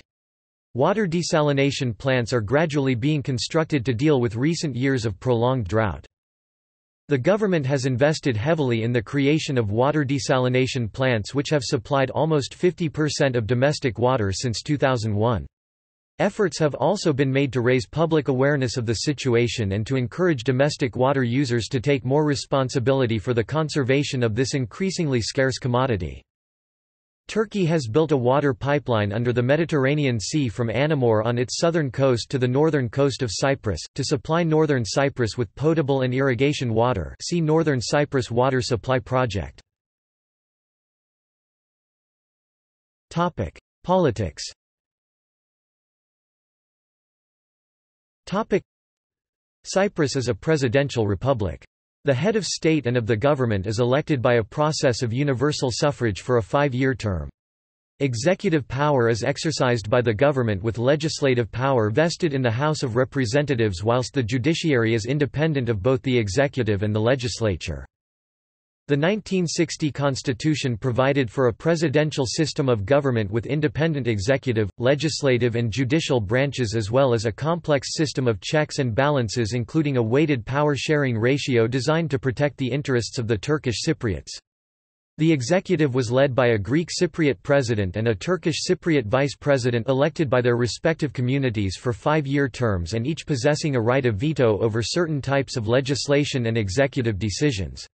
Water desalination plants are gradually being constructed to deal with recent years of prolonged drought. The government has invested heavily in the creation of water desalination plants, which have supplied almost fifty percent of domestic water since two thousand one. Efforts have also been made to raise public awareness of the situation and to encourage domestic water users to take more responsibility for the conservation of this increasingly scarce commodity. Turkey has built a water pipeline under the Mediterranean Sea from Anamor on its southern coast to the northern coast of Cyprus, to supply northern Cyprus with potable and irrigation water. See Northern Cyprus Water Supply Project. Politics. Cyprus is a presidential republic. The head of state and of the government is elected by a process of universal suffrage for a five-year term. Executive power is exercised by the government with legislative power vested in the House of Representatives, whilst the judiciary is independent of both the executive and the legislature. The nineteen sixty Constitution provided for a presidential system of government with independent executive, legislative and judicial branches, as well as a complex system of checks and balances, including a weighted power-sharing ratio designed to protect the interests of the Turkish Cypriots. The executive was led by a Greek Cypriot president and a Turkish Cypriot vice president, elected by their respective communities for five-year terms and each possessing a right of veto over certain types of legislation and executive decisions.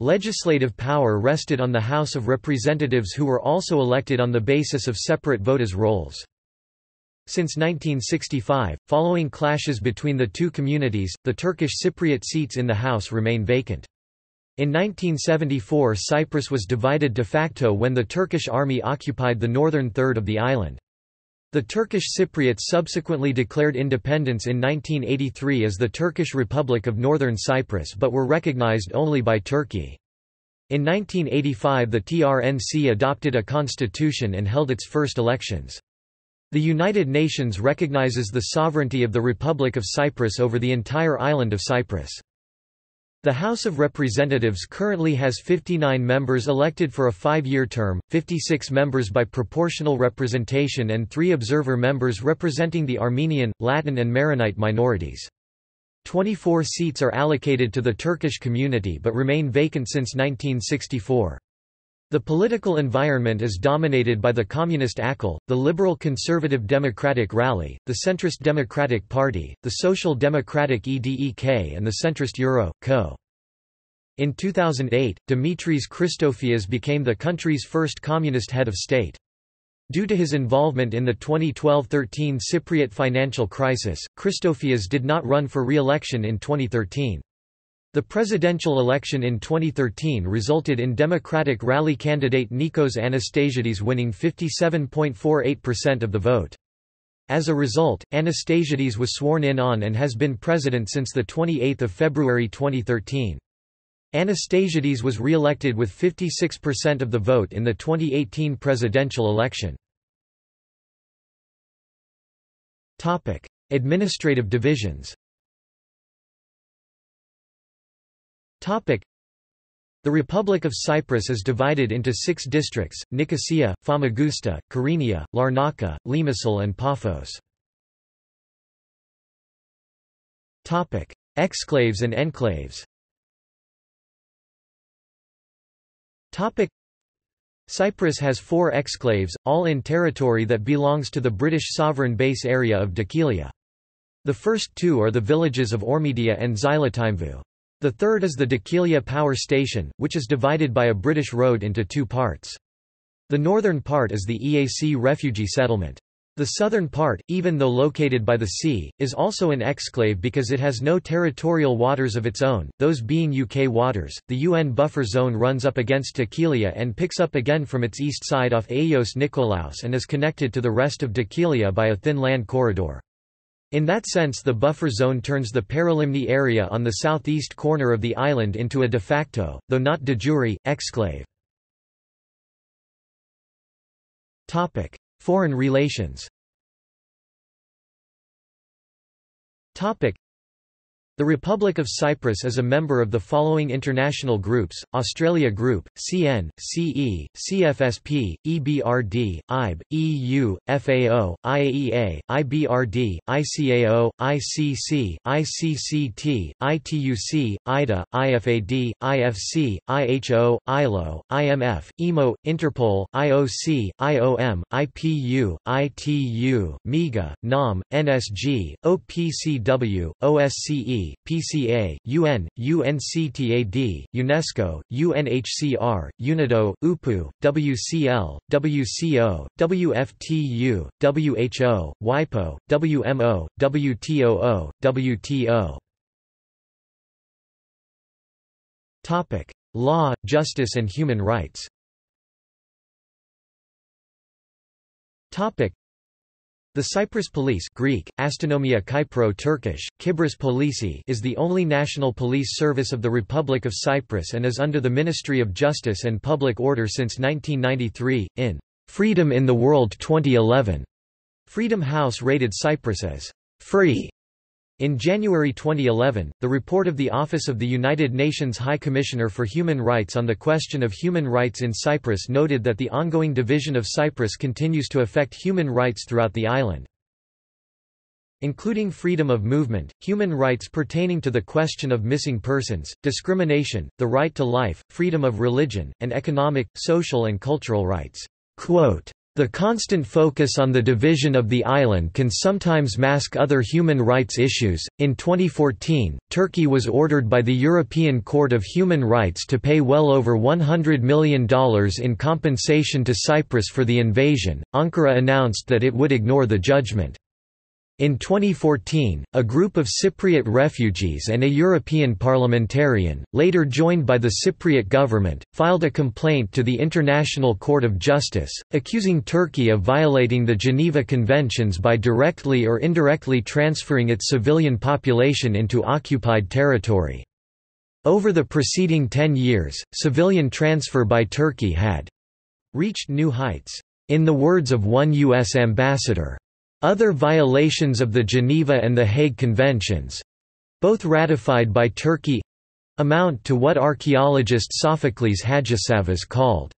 Legislative power rested on the House of Representatives, who were also elected on the basis of separate voters' rolls. Since nineteen sixty-five, following clashes between the two communities, the Turkish Cypriot seats in the House remain vacant. In nineteen seventy-four, Cyprus was divided de facto when the Turkish army occupied the northern third of the island. The Turkish Cypriots subsequently declared independence in nineteen eighty-three as the Turkish Republic of Northern Cyprus, but were recognized only by Turkey. In nineteen eighty-five, the T R N C adopted a constitution and held its first elections. The United Nations recognizes the sovereignty of the Republic of Cyprus over the entire island of Cyprus. The House of Representatives currently has fifty-nine members elected for a five-year term, fifty-six members by proportional representation and three observer members representing the Armenian, Latin and Maronite minorities. twenty-four seats are allocated to the Turkish community but remain vacant since nineteen sixty-four. The political environment is dominated by the Communist A K L, the Liberal Conservative Democratic Rally, the Centrist Democratic Party, the Social Democratic E D E K and the Centrist Euro dot co. In two thousand eight, Dimitris Christofias became the country's first communist head of state. Due to his involvement in the twenty twelve thirteen Cypriot financial crisis, Christofias did not run for re-election in twenty thirteen. The presidential election in twenty thirteen resulted in Democratic Rally candidate Nikos Anastasiades winning fifty-seven point four eight percent of the vote. As a result, Anastasiades was sworn in on and has been president since the twenty-eighth of February twenty thirteen. Anastasiades was re-elected with fifty-six percent of the vote in the twenty eighteen presidential election. Topic: Administrative divisions. Topic: The The Republic of Cyprus is divided into six districts: Nicosia, Famagusta, Kyrenia, Larnaca, Limassol and Paphos. Exclaves and enclaves. Cyprus has four exclaves, all in territory that belongs to the British sovereign base area of Dhekelia. The first two are the villages of Ormedia and Xylotimvu. The third is the Dhekelia power station, which is divided by a British road into two parts. The northern part is the E A C refugee settlement. The southern part, even though located by the sea, is also an exclave because it has no territorial waters of its own, those being U K waters. The U N buffer zone runs up against Dhekelia and picks up again from its east side off Agios Nikolaos and is connected to the rest of Dhekelia by a thin land corridor. In that sense, the buffer zone turns the Paralimni area on the southeast corner of the island into a de facto, though not de jure, exclave. Topic: Foreign relations. The Republic of Cyprus is a member of the following international groups: Australia Group, C N, C E, C F S P, E B R D, I B, E U, F A O, I A E A, I B R D, I C A O, I C C, I C C T, I T U C, I D A, I F A D, I F C, I H O, I L O, I M F, E M O, Interpol, I O C, I O M, I P U, I T U, MEGA, N O M, N S G, O P C W, O S C E, P C A, U N, UNCTAD, UNESCO, U N H C R, UNIDO, U P U, W C L, W C O, W F T U, W H O, WIPO, W M O, W T O O, W T O. Topic: Law, Justice and Human Rights. Topic: The Cyprus Police (Greek: Astonomia Kypro, Turkish: Kibris Polisi) is the only national police service of the Republic of Cyprus and is under the Ministry of Justice and Public Order since nineteen ninety-three. In Freedom in the World twenty eleven, Freedom House rated Cyprus as free. In January twenty eleven, the report of the Office of the United Nations High Commissioner for Human Rights on the question of human rights in Cyprus noted that the ongoing division of Cyprus continues to affect human rights throughout the island. Including freedom of movement, human rights pertaining to the question of missing persons, discrimination, the right to life, freedom of religion, and economic, social and cultural rights. Quote, "The constant focus on the division of the island can sometimes mask other human rights issues. In twenty fourteen, Turkey was ordered by the European Court of Human Rights to pay well over one hundred million dollars in compensation to Cyprus for the invasion. Ankara announced that it would ignore the judgment. In twenty fourteen, a group of Cypriot refugees and a European parliamentarian, later joined by the Cypriot government, filed a complaint to the International Court of Justice, accusing Turkey of violating the Geneva Conventions by directly or indirectly transferring its civilian population into occupied territory. Over the preceding ten years, civilian transfer by Turkey had reached new heights, in the words of one U S ambassador. Other violations of the Geneva and the Hague Conventions—both ratified by Turkey—amount to what archaeologist Sophocles Hadjisavas called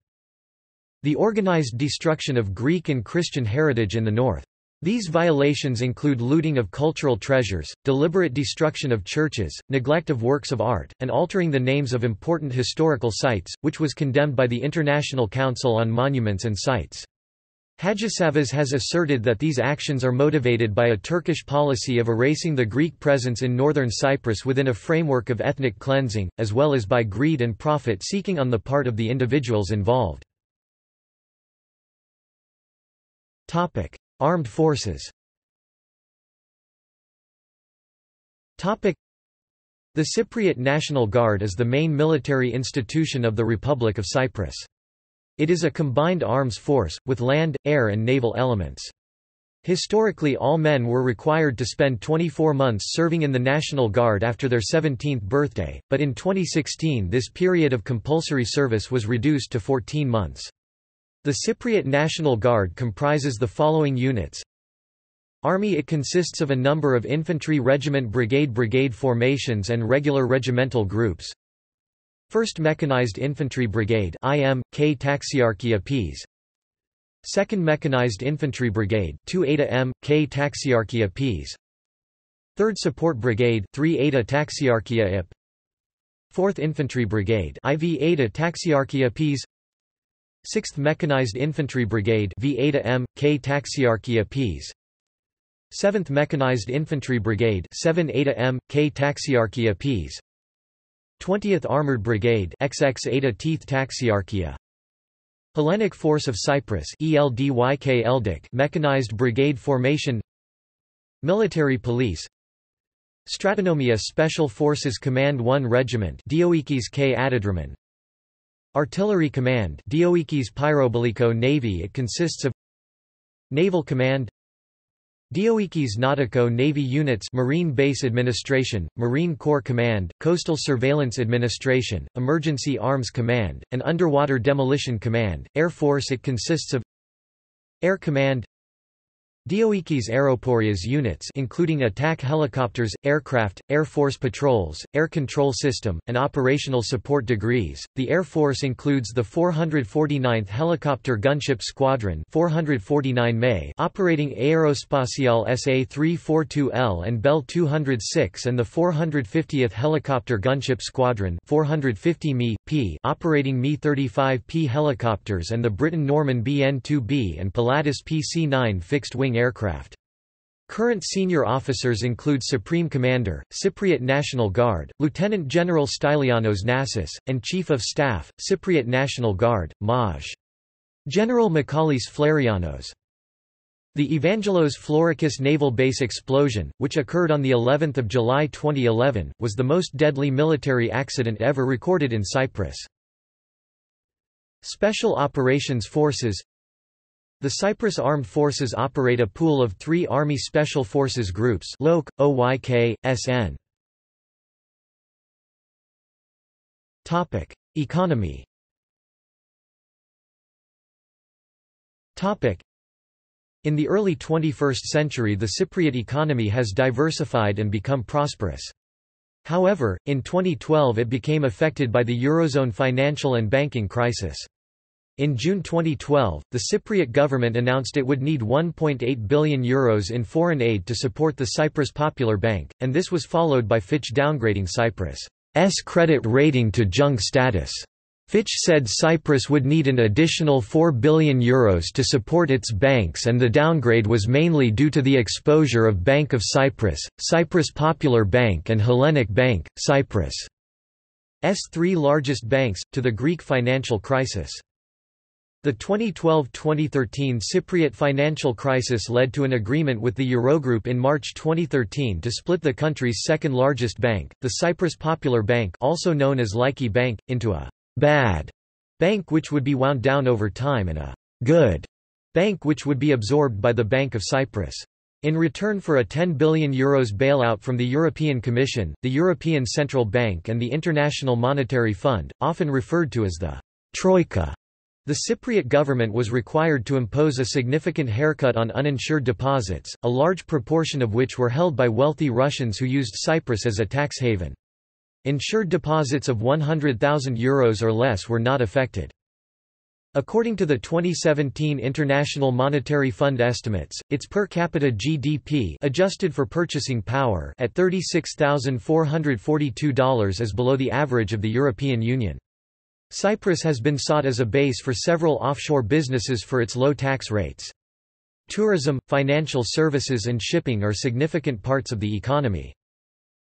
the organized destruction of Greek and Christian heritage in the north. These violations include looting of cultural treasures, deliberate destruction of churches, neglect of works of art, and altering the names of important historical sites, which was condemned by the International Council on Monuments and Sites. Hadjisavas has asserted that these actions are motivated by a Turkish policy of erasing the Greek presence in northern Cyprus within a framework of ethnic cleansing, as well as by greed and profit-seeking on the part of the individuals involved. Topic: Armed Forces. Topic: The Cypriot National Guard is the main military institution of the Republic of Cyprus. It is a combined arms force, with land, air and naval elements. Historically, all men were required to spend twenty-four months serving in the National Guard after their seventeenth birthday, but in twenty sixteen this period of compulsory service was reduced to fourteen months. The Cypriot National Guard comprises the following units. Army: it consists of a number of infantry regiment brigade brigade formations and regular regimental groups. first Mechanized Infantry Brigade I M, K Taxiarchia Ps, second Mechanized Infantry Brigade two Eta M, K Taxiarchia Ps, third Support Brigade three Eta Taxiarchia I P, fourth Infantry Brigade four Eta Taxiarchia Ps, sixth Mechanized Infantry Brigade four Eta M, K Taxiarchia Ps, seventh Mechanized Infantry Brigade seven Eta M, K Taxiarchia Ps, twentieth Armored Brigade X X Eta Teeth Taxiarchia, Hellenic Force of Cyprus E L D Y K Eldic Mechanized Brigade Formation, Military Police, Stratonomia Special Forces Command one Regiment Dioikis K Atadromen, Artillery Command Dioikis Pyrobolico Navy. It consists of Naval Command, Dioikis Nautico Navy Units, Marine Base Administration, Marine Corps Command, Coastal Surveillance Administration, Emergency Arms Command, and Underwater Demolition Command. Air Force. It consists of Air Command, Dioikis Aeroporias Units including attack helicopters, aircraft, Air Force patrols, air control system, and operational support degrees. The Air Force includes the four hundred forty-ninth Helicopter Gunship Squadron four forty-nine M A operating Aerospatiale S A three forty-two L and Bell two oh six and the four hundred fiftieth Helicopter Gunship Squadron four fifty M E P operating M E thirty-five P helicopters and the Britain Norman B N two B and Pilatus P C nine fixed-wing aircraft. Current senior officers include Supreme Commander, Cypriot National Guard, Lieutenant General Stylianos Nassis, and Chief of Staff, Cypriot National Guard, Maj. General Mikalis Flarianos. The Evangelos Floricus Naval Base explosion, which occurred on of July twenty eleven, was the most deadly military accident ever recorded in Cyprus. Special Operations Forces. The Cyprus Armed Forces operate a pool of three Army Special Forces Groups L O C, O Y K, S N. Economy. In the early twenty-first century the Cypriot economy has diversified and become prosperous. However, in twenty twelve it became affected by the Eurozone financial and banking crisis. In June twenty twelve, the Cypriot government announced it would need one point eight billion euros in foreign aid to support the Cyprus Popular Bank, and this was followed by Fitch downgrading Cyprus's credit rating to junk status. Fitch said Cyprus would need an additional four billion euros to support its banks, and the downgrade was mainly due to the exposure of Bank of Cyprus, Cyprus Popular Bank and Hellenic Bank, Cyprus's three largest banks, to the Greek financial crisis. The twenty twelve to twenty thirteen Cypriot financial crisis led to an agreement with the Eurogroup in March twenty thirteen to split the country's second-largest bank, the Cyprus Popular Bank also known as Laiki Bank, into a «bad» bank which would be wound down over time and a «good» bank which would be absorbed by the Bank of Cyprus. In return for a ten billion euros bailout from the European Commission, the European Central Bank and the International Monetary Fund, often referred to as the «Troika», the Cypriot government was required to impose a significant haircut on uninsured deposits, a large proportion of which were held by wealthy Russians who used Cyprus as a tax haven. Insured deposits of one hundred thousand euros or less were not affected. According to the twenty seventeen International Monetary Fund estimates, its per capita G D P adjusted for purchasing power at thirty-six thousand four hundred forty-two dollars is below the average of the European Union. Cyprus has been sought as a base for several offshore businesses for its low tax rates. Tourism, financial services and shipping are significant parts of the economy.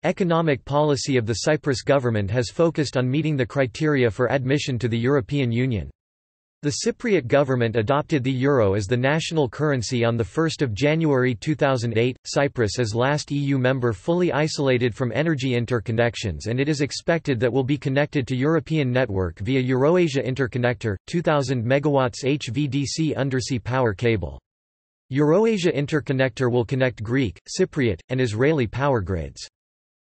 Economic policy of the Cyprus government has focused on meeting the criteria for admission to the European Union. The Cypriot government adopted the euro as the national currency on the first of January two thousand eight. Cyprus is last E U member fully isolated from energy interconnections and it is expected that will be connected to European network via Euroasia Interconnector, two thousand megawatt H V D C undersea power cable. Euroasia Interconnector will connect Greek, Cypriot, and Israeli power grids.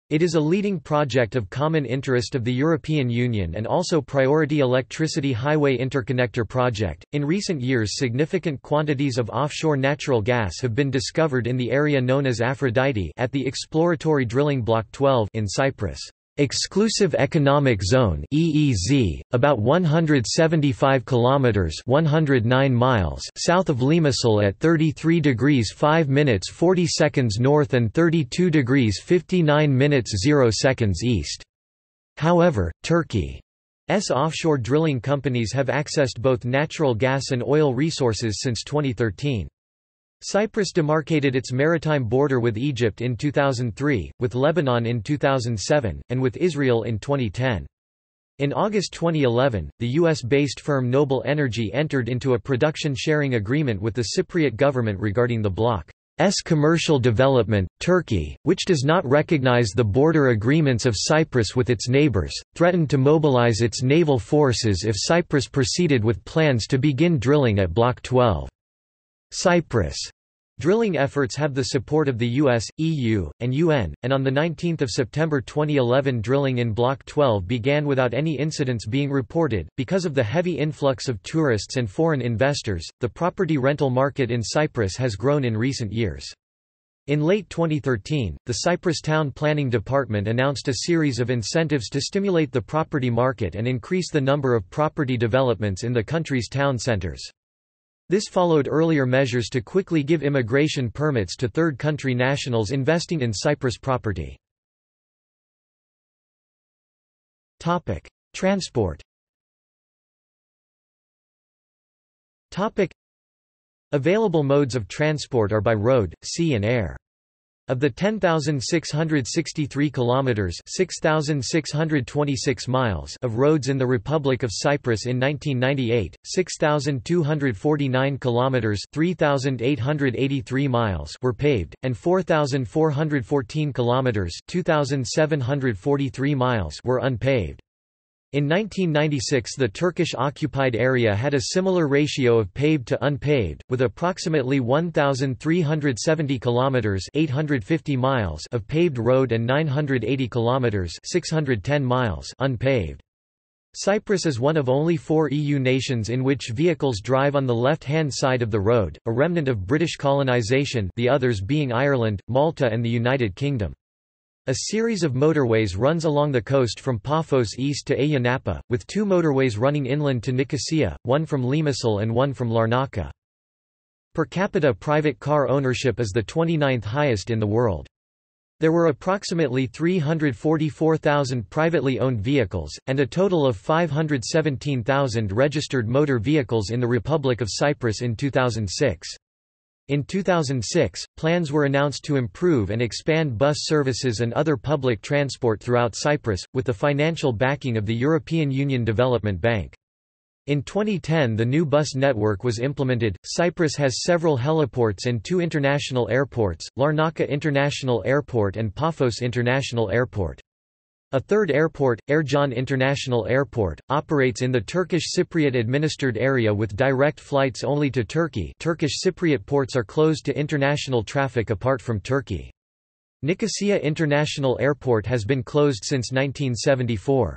It is a leading project of common interest of the European Union and also priority electricity highway interconnector project. In recent years, significant quantities of offshore natural gas have been discovered in the area known as Aphrodite at the exploratory drilling block twelve in Cyprus. Exclusive Economic Zone (E E Z), about one hundred seventy-five kilometers (one hundred nine miles) south of Limassol at thirty-three degrees five minutes forty seconds north and thirty-two degrees fifty-nine minutes zero seconds east. However, Turkey's offshore drilling companies have accessed both natural gas and oil resources since twenty thirteen. Cyprus demarcated its maritime border with Egypt in two thousand three, with Lebanon in two thousand seven, and with Israel in twenty ten. In August twenty eleven, the U S-based firm Noble Energy entered into a production-sharing agreement with the Cypriot government regarding the bloc's commercial development. Turkey, which does not recognize the border agreements of Cyprus with its neighbors, threatened to mobilize its naval forces if Cyprus proceeded with plans to begin drilling at Block twelve. Cyprus drilling efforts have the support of the U S, E U, and U N, and on the nineteenth of September twenty eleven drilling in Block twelve began without any incidents being reported. Because of the heavy influx of tourists and foreign investors, the property rental market in Cyprus has grown in recent years. In late twenty thirteen, the Cyprus Town Planning Department announced a series of incentives to stimulate the property market and increase the number of property developments in the country's town centers. This followed earlier measures to quickly give immigration permits to third-country nationals investing in Cyprus property. Topic: Transport. Topic: Available modes of transport are by road, sea, and air. Of the ten thousand six hundred sixty-three kilometers (six thousand six hundred twenty-six miles) of roads in the Republic of Cyprus in nineteen ninety-eight, six thousand two hundred forty-nine kilometers (three thousand eight hundred eighty-three miles) were paved, and four thousand four hundred fourteen kilometers (two thousand seven hundred forty-three miles) were unpaved. In nineteen ninety-six, the Turkish-occupied area had a similar ratio of paved to unpaved, with approximately one thousand three hundred seventy kilometers (eight hundred fifty miles) of paved road and nine hundred eighty kilometers (six hundred ten miles) unpaved. Cyprus is one of only four E U nations in which vehicles drive on the left-hand side of the road, a remnant of British colonization, the others being Ireland, Malta, and the United Kingdom. A series of motorways runs along the coast from Paphos east to Ayia Napa, with two motorways running inland to Nicosia, one from Limassol and one from Larnaca. Per capita private car ownership is the twenty-ninth highest in the world. There were approximately three hundred forty-four thousand privately owned vehicles, and a total of five hundred seventeen thousand registered motor vehicles in the Republic of Cyprus in two thousand six. In two thousand six, plans were announced to improve and expand bus services and other public transport throughout Cyprus, with the financial backing of the European Union Development Bank. In twenty ten, the new bus network was implemented. Cyprus has several heliports and two international airports, Larnaca International Airport and Paphos International Airport. A third airport, Ercan International Airport, operates in the Turkish Cypriot administered area with direct flights only to Turkey. Turkish Cypriot ports are closed to international traffic apart from Turkey. Nicosia International Airport has been closed since nineteen seventy-four.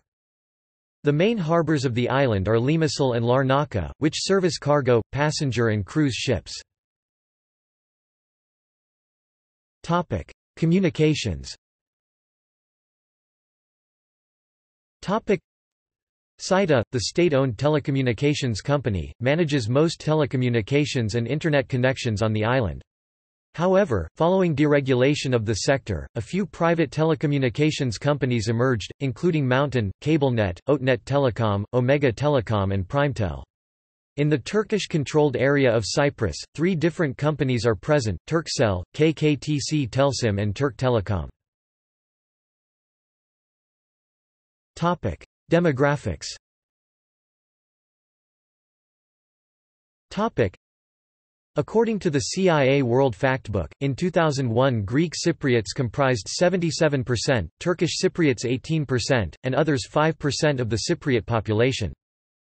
The main harbors of the island are Limassol and Larnaca, which service cargo, passenger and cruise ships. Topic: Communications. Topic: S A T A, the state-owned telecommunications company, manages most telecommunications and internet connections on the island. However, following deregulation of the sector, a few private telecommunications companies emerged, including Mountain, CableNet, OTNET Telecom, Omega Telecom and Primetel. In the Turkish-controlled area of Cyprus, three different companies are present: Turkcell, K K T C Telsim and Turk Telekom. Topic: Demographics. Topic: According to the C I A World Factbook, in two thousand one Greek Cypriots comprised seventy-seven percent, Turkish Cypriots eighteen percent, and others five percent of the Cypriot population.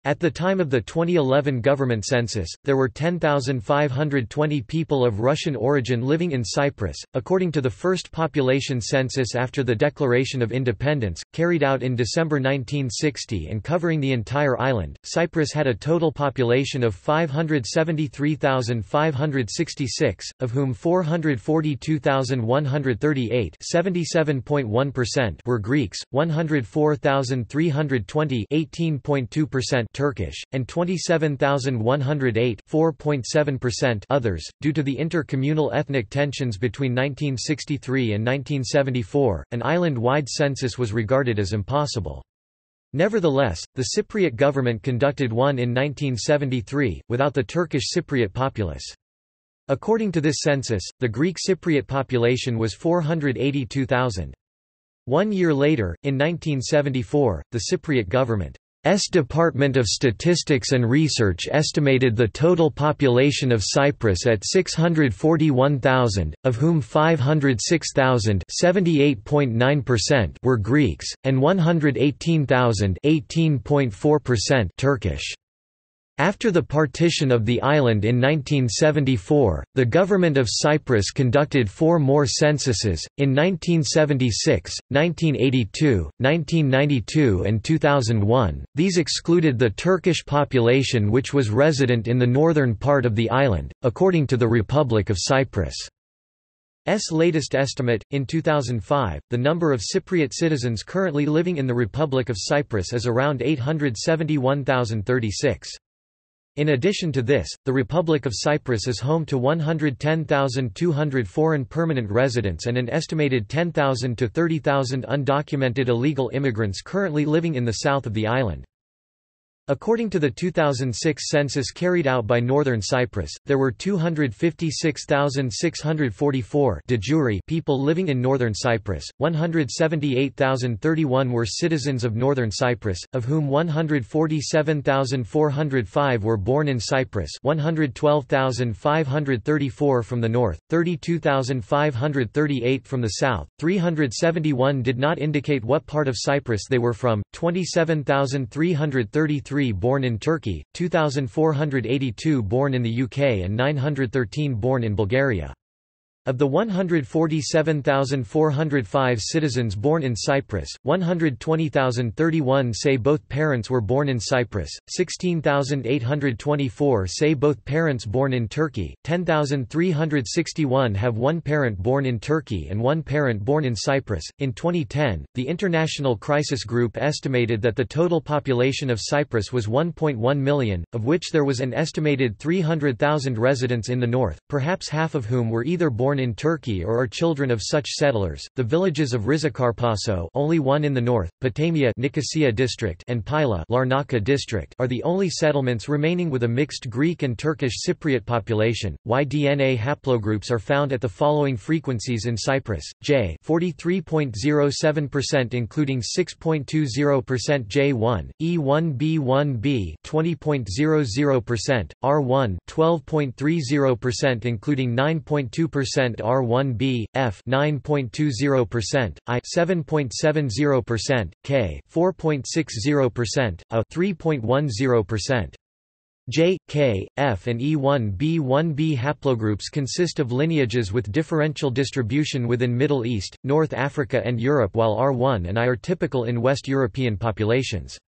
At the time of the twenty eleven government census, there were ten thousand five hundred twenty people of Russian origin living in Cyprus. According to the first population census after the Declaration of Independence, carried out in December nineteen sixty and covering the entire island, Cyprus had a total population of five hundred seventy-three thousand five hundred sixty-six, of whom four hundred forty-two thousand one hundred thirty-eight, seventy-seven point one percent, were Greeks, one hundred four thousand three hundred twenty, eighteen point two percent Turkish, and twenty-seven thousand one hundred eight, four point seven percent others. Due to the intercommunal ethnic tensions between nineteen sixty-three and nineteen seventy-four, an island-wide census was regarded as impossible. Nevertheless, the Cypriot government conducted one in nineteen seventy-three, without the Turkish Cypriot populace. According to this census, the Greek Cypriot population was four hundred eighty-two thousand. One year later, in nineteen seventy-four, the Cypriot government S. Department of Statistics and Research estimated the total population of Cyprus at six hundred forty-one thousand, of whom five hundred six thousand, seventy-eight point nine percent, were Greeks, and one hundred eighteen thousand, eighteen point four percent, Turkish. After the partition of the island in nineteen seventy-four, the government of Cyprus conducted four more censuses, in nineteen seventy-six, nineteen eighty-two, nineteen ninety-two and two thousand one. These excluded the Turkish population which was resident in the northern part of the island, according to the Republic of Cyprus. S. latest estimate. In two thousand five, the number of Cypriot citizens currently living in the Republic of Cyprus is around eight hundred seventy-one thousand thirty-six. In addition to this, the Republic of Cyprus is home to one hundred ten thousand two hundred foreign permanent residents and an estimated ten thousand to thirty thousand undocumented illegal immigrants currently living in the south of the island. According to the two thousand six census carried out by Northern Cyprus, there were two hundred fifty-six thousand six hundred forty-four de jure people living in Northern Cyprus, one hundred seventy-eight thousand thirty-one were citizens of Northern Cyprus, of whom one hundred forty-seven thousand four hundred five were born in Cyprus, one hundred twelve thousand five hundred thirty-four from the north, thirty-two thousand five hundred thirty-eight from the south, three hundred seventy-one did not indicate what part of Cyprus they were from, twenty-seven thousand three hundred thirty-three born in Turkey, two thousand four hundred eighty-two born in the U K and nine hundred thirteen born in Bulgaria. Of the one hundred forty-seven thousand four hundred five citizens born in Cyprus, one hundred twenty thousand thirty-one say both parents were born in Cyprus, sixteen thousand eight hundred twenty-four say both parents born in Turkey, ten thousand three hundred sixty-one have one parent born in Turkey and one parent born in Cyprus. In twenty ten, the International Crisis Group estimated that the total population of Cyprus was one point one million, of which there was an estimated three hundred thousand residents in the north, perhaps half of whom were either born in Turkey or are children of such settlers. The villages of Rizikarpaso, only one in the north, Patamia Nicosia district and Pila Larnaca district are the only settlements remaining with a mixed Greek and Turkish Cypriot population. Y D N A haplogroups are found at the following frequencies in Cyprus: J forty-three point zero seven percent including six point two zero percent J one, E one B one B twenty point zero zero percent, R one twelve point three zero percent including nine point two percent R one B, F nine point two zero percent, I seven point seven zero percent, K four point six zero percent, A three point one zero percent. J, K, F and E one B one B haplogroups consist of lineages with differential distribution within Middle East, North Africa and Europe, while R one and I are typical in West European populations.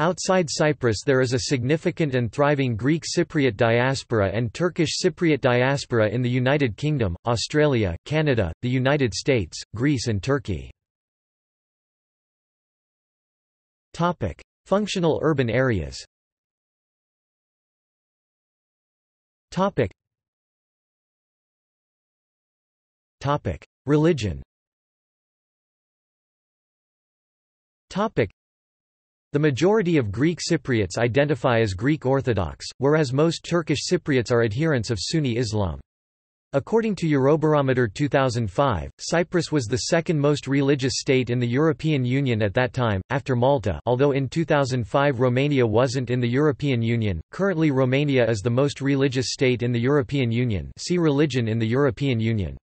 Outside Cyprus there is a significant and thriving Greek Cypriot diaspora and Turkish Cypriot diaspora in the United Kingdom, Australia, Canada, the United States, Greece and Turkey. Topic: Functional urban areas. Topic. Topic: Religion. Topic. The majority of Greek Cypriots identify as Greek Orthodox, whereas most Turkish Cypriots are adherents of Sunni Islam. According to Eurobarometer two thousand five, Cyprus was the second most religious state in the European Union at that time, after Malta, although in two thousand five Romania wasn't in the European Union. Currently Romania is the most religious state in the European Union. See Religion in the European Union.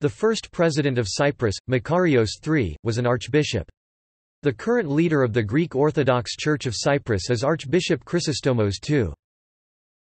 The first president of Cyprus, Makarios the third, was an archbishop. The current leader of the Greek Orthodox Church of Cyprus is Archbishop Chrysostomos the Second.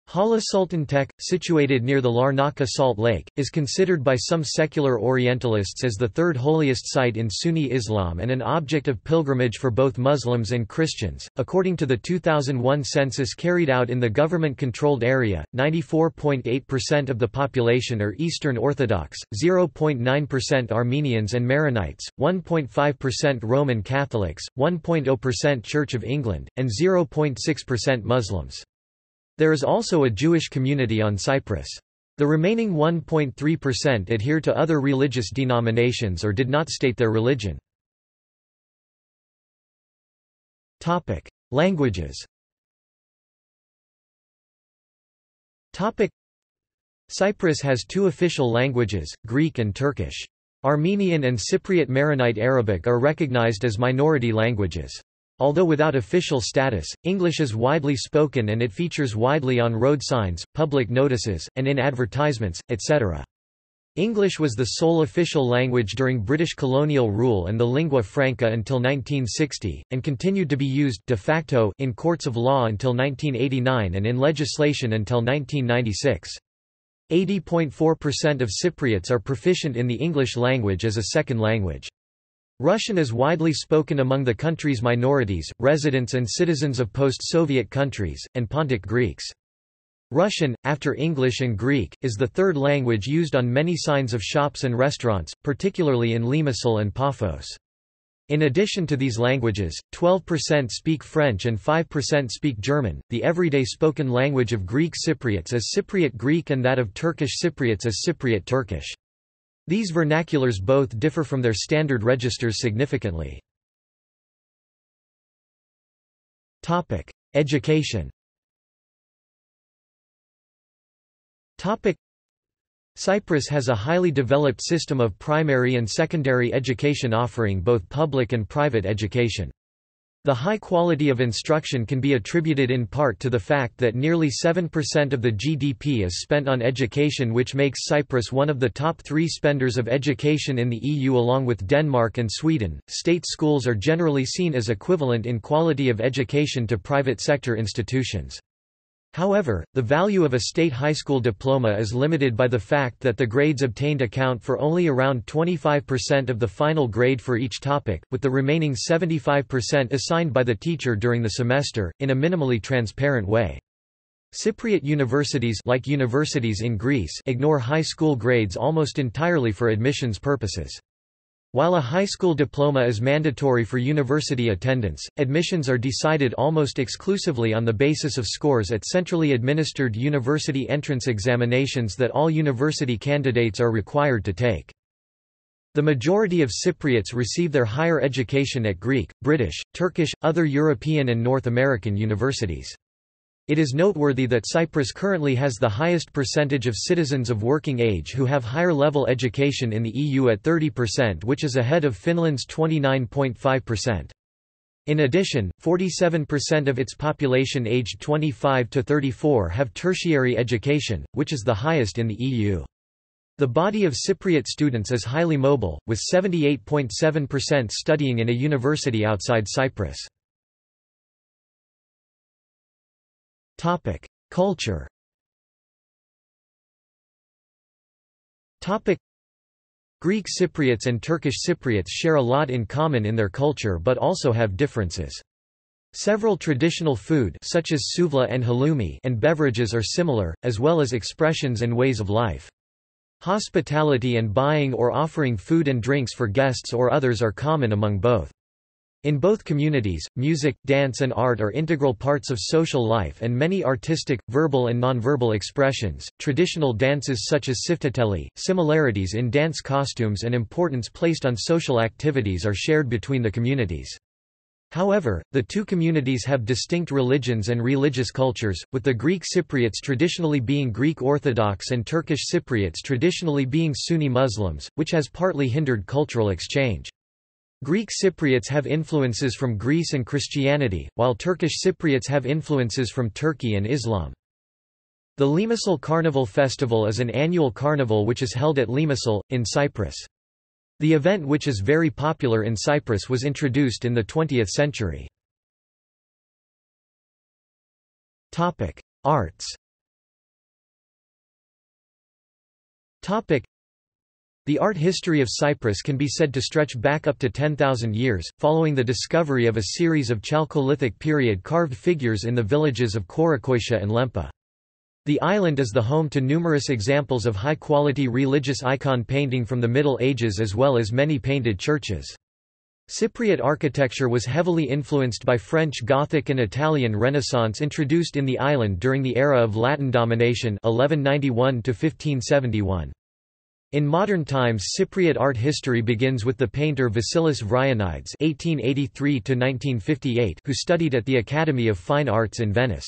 Hala Sultantek, situated near the Larnaca Salt Lake, is considered by some secular Orientalists as the third holiest site in Sunni Islam and an object of pilgrimage for both Muslims and Christians. According to the two thousand one census carried out in the government-controlled area, ninety-four point eight percent of the population are Eastern Orthodox, zero point nine percent Armenians and Maronites, one point five percent Roman Catholics, one point zero percent Church of England, and zero point six percent Muslims. There is also a Jewish community on Cyprus. The remaining one point three percent adhere to other religious denominations or did not state their religion. Topic: Languages. Topic: Cyprus has two official languages, Greek and Turkish. Armenian and Cypriot Maronite Arabic are recognized as minority languages. Although without official status, English is widely spoken and it features widely on road signs, public notices, and in advertisements, et cetera. English was the sole official language during British colonial rule and the lingua franca until nineteen sixty, and continued to be used de facto in courts of law until nineteen eighty-nine and in legislation until nineteen ninety-six. eighty point four percent of Cypriots are proficient in the English language as a second language. Russian is widely spoken among the country's minorities, residents and citizens of post-Soviet countries, and Pontic Greeks. Russian, after English and Greek, is the third language used on many signs of shops and restaurants, particularly in Limassol and Paphos. In addition to these languages, twelve percent speak French and five percent speak German. The everyday spoken language of Greek Cypriots is Cypriot Greek and that of Turkish Cypriots is Cypriot Turkish. These vernaculars both differ from their standard registers significantly. Topic: Education. Topic: Cyprus has a highly developed system of primary and secondary education offering both public and private education. The high quality of instruction can be attributed in part to the fact that nearly seven percent of the G D P is spent on education, which makes Cyprus one of the top three spenders of education in the E U along with Denmark and Sweden. State schools are generally seen as equivalent in quality of education to private sector institutions. However, the value of a state high school diploma is limited by the fact that the grades obtained account for only around twenty-five percent of the final grade for each topic, with the remaining seventy-five percent assigned by the teacher during the semester, in a minimally transparent way. Cypriot universities, like universities in Greece, ignore high school grades almost entirely for admissions purposes. While a high school diploma is mandatory for university attendance, admissions are decided almost exclusively on the basis of scores at centrally administered university entrance examinations that all university candidates are required to take. The majority of Cypriots receive their higher education at Greek, British, Turkish, other European and North American universities. It is noteworthy that Cyprus currently has the highest percentage of citizens of working age who have higher level education in the E U at thirty percent, which is ahead of Finland's twenty-nine point five percent. In addition, forty-seven percent of its population aged twenty-five to thirty-four have tertiary education, which is the highest in the E U. The body of Cypriot students is highly mobile, with seventy-eight point seven percent studying in a university outside Cyprus. Culture. Greek Cypriots and Turkish Cypriots share a lot in common in their culture but also have differences. Several traditional food such as souvla and halloumi and beverages are similar, as well as expressions and ways of life. Hospitality and buying or offering food and drinks for guests or others are common among both. In both communities, music, dance and art are integral parts of social life and many artistic, verbal and nonverbal expressions. Traditional dances such as sifteteli, similarities in dance costumes and importance placed on social activities are shared between the communities. However, the two communities have distinct religions and religious cultures, with the Greek Cypriots traditionally being Greek Orthodox and Turkish Cypriots traditionally being Sunni Muslims, which has partly hindered cultural exchange. Greek Cypriots have influences from Greece and Christianity, while Turkish Cypriots have influences from Turkey and Islam. The Limassol Carnival Festival is an annual carnival which is held at Limassol, in Cyprus. The event, which is very popular in Cyprus, was introduced in the twentieth century. Topic: Arts. Topic: The art history of Cyprus can be said to stretch back up to ten thousand years, following the discovery of a series of Chalcolithic period carved figures in the villages of Korakoisha and Lempa. The island is the home to numerous examples of high-quality religious icon painting from the Middle Ages, as well as many painted churches. Cypriot architecture was heavily influenced by French Gothic and Italian Renaissance introduced in the island during the era of Latin domination eleven ninety-one to fifteen seventy-one. In modern times, Cypriot art history begins with the painter Vasilis Vrionides eighteen eighty-three to nineteen fifty-eight, who studied at the Academy of Fine Arts in Venice.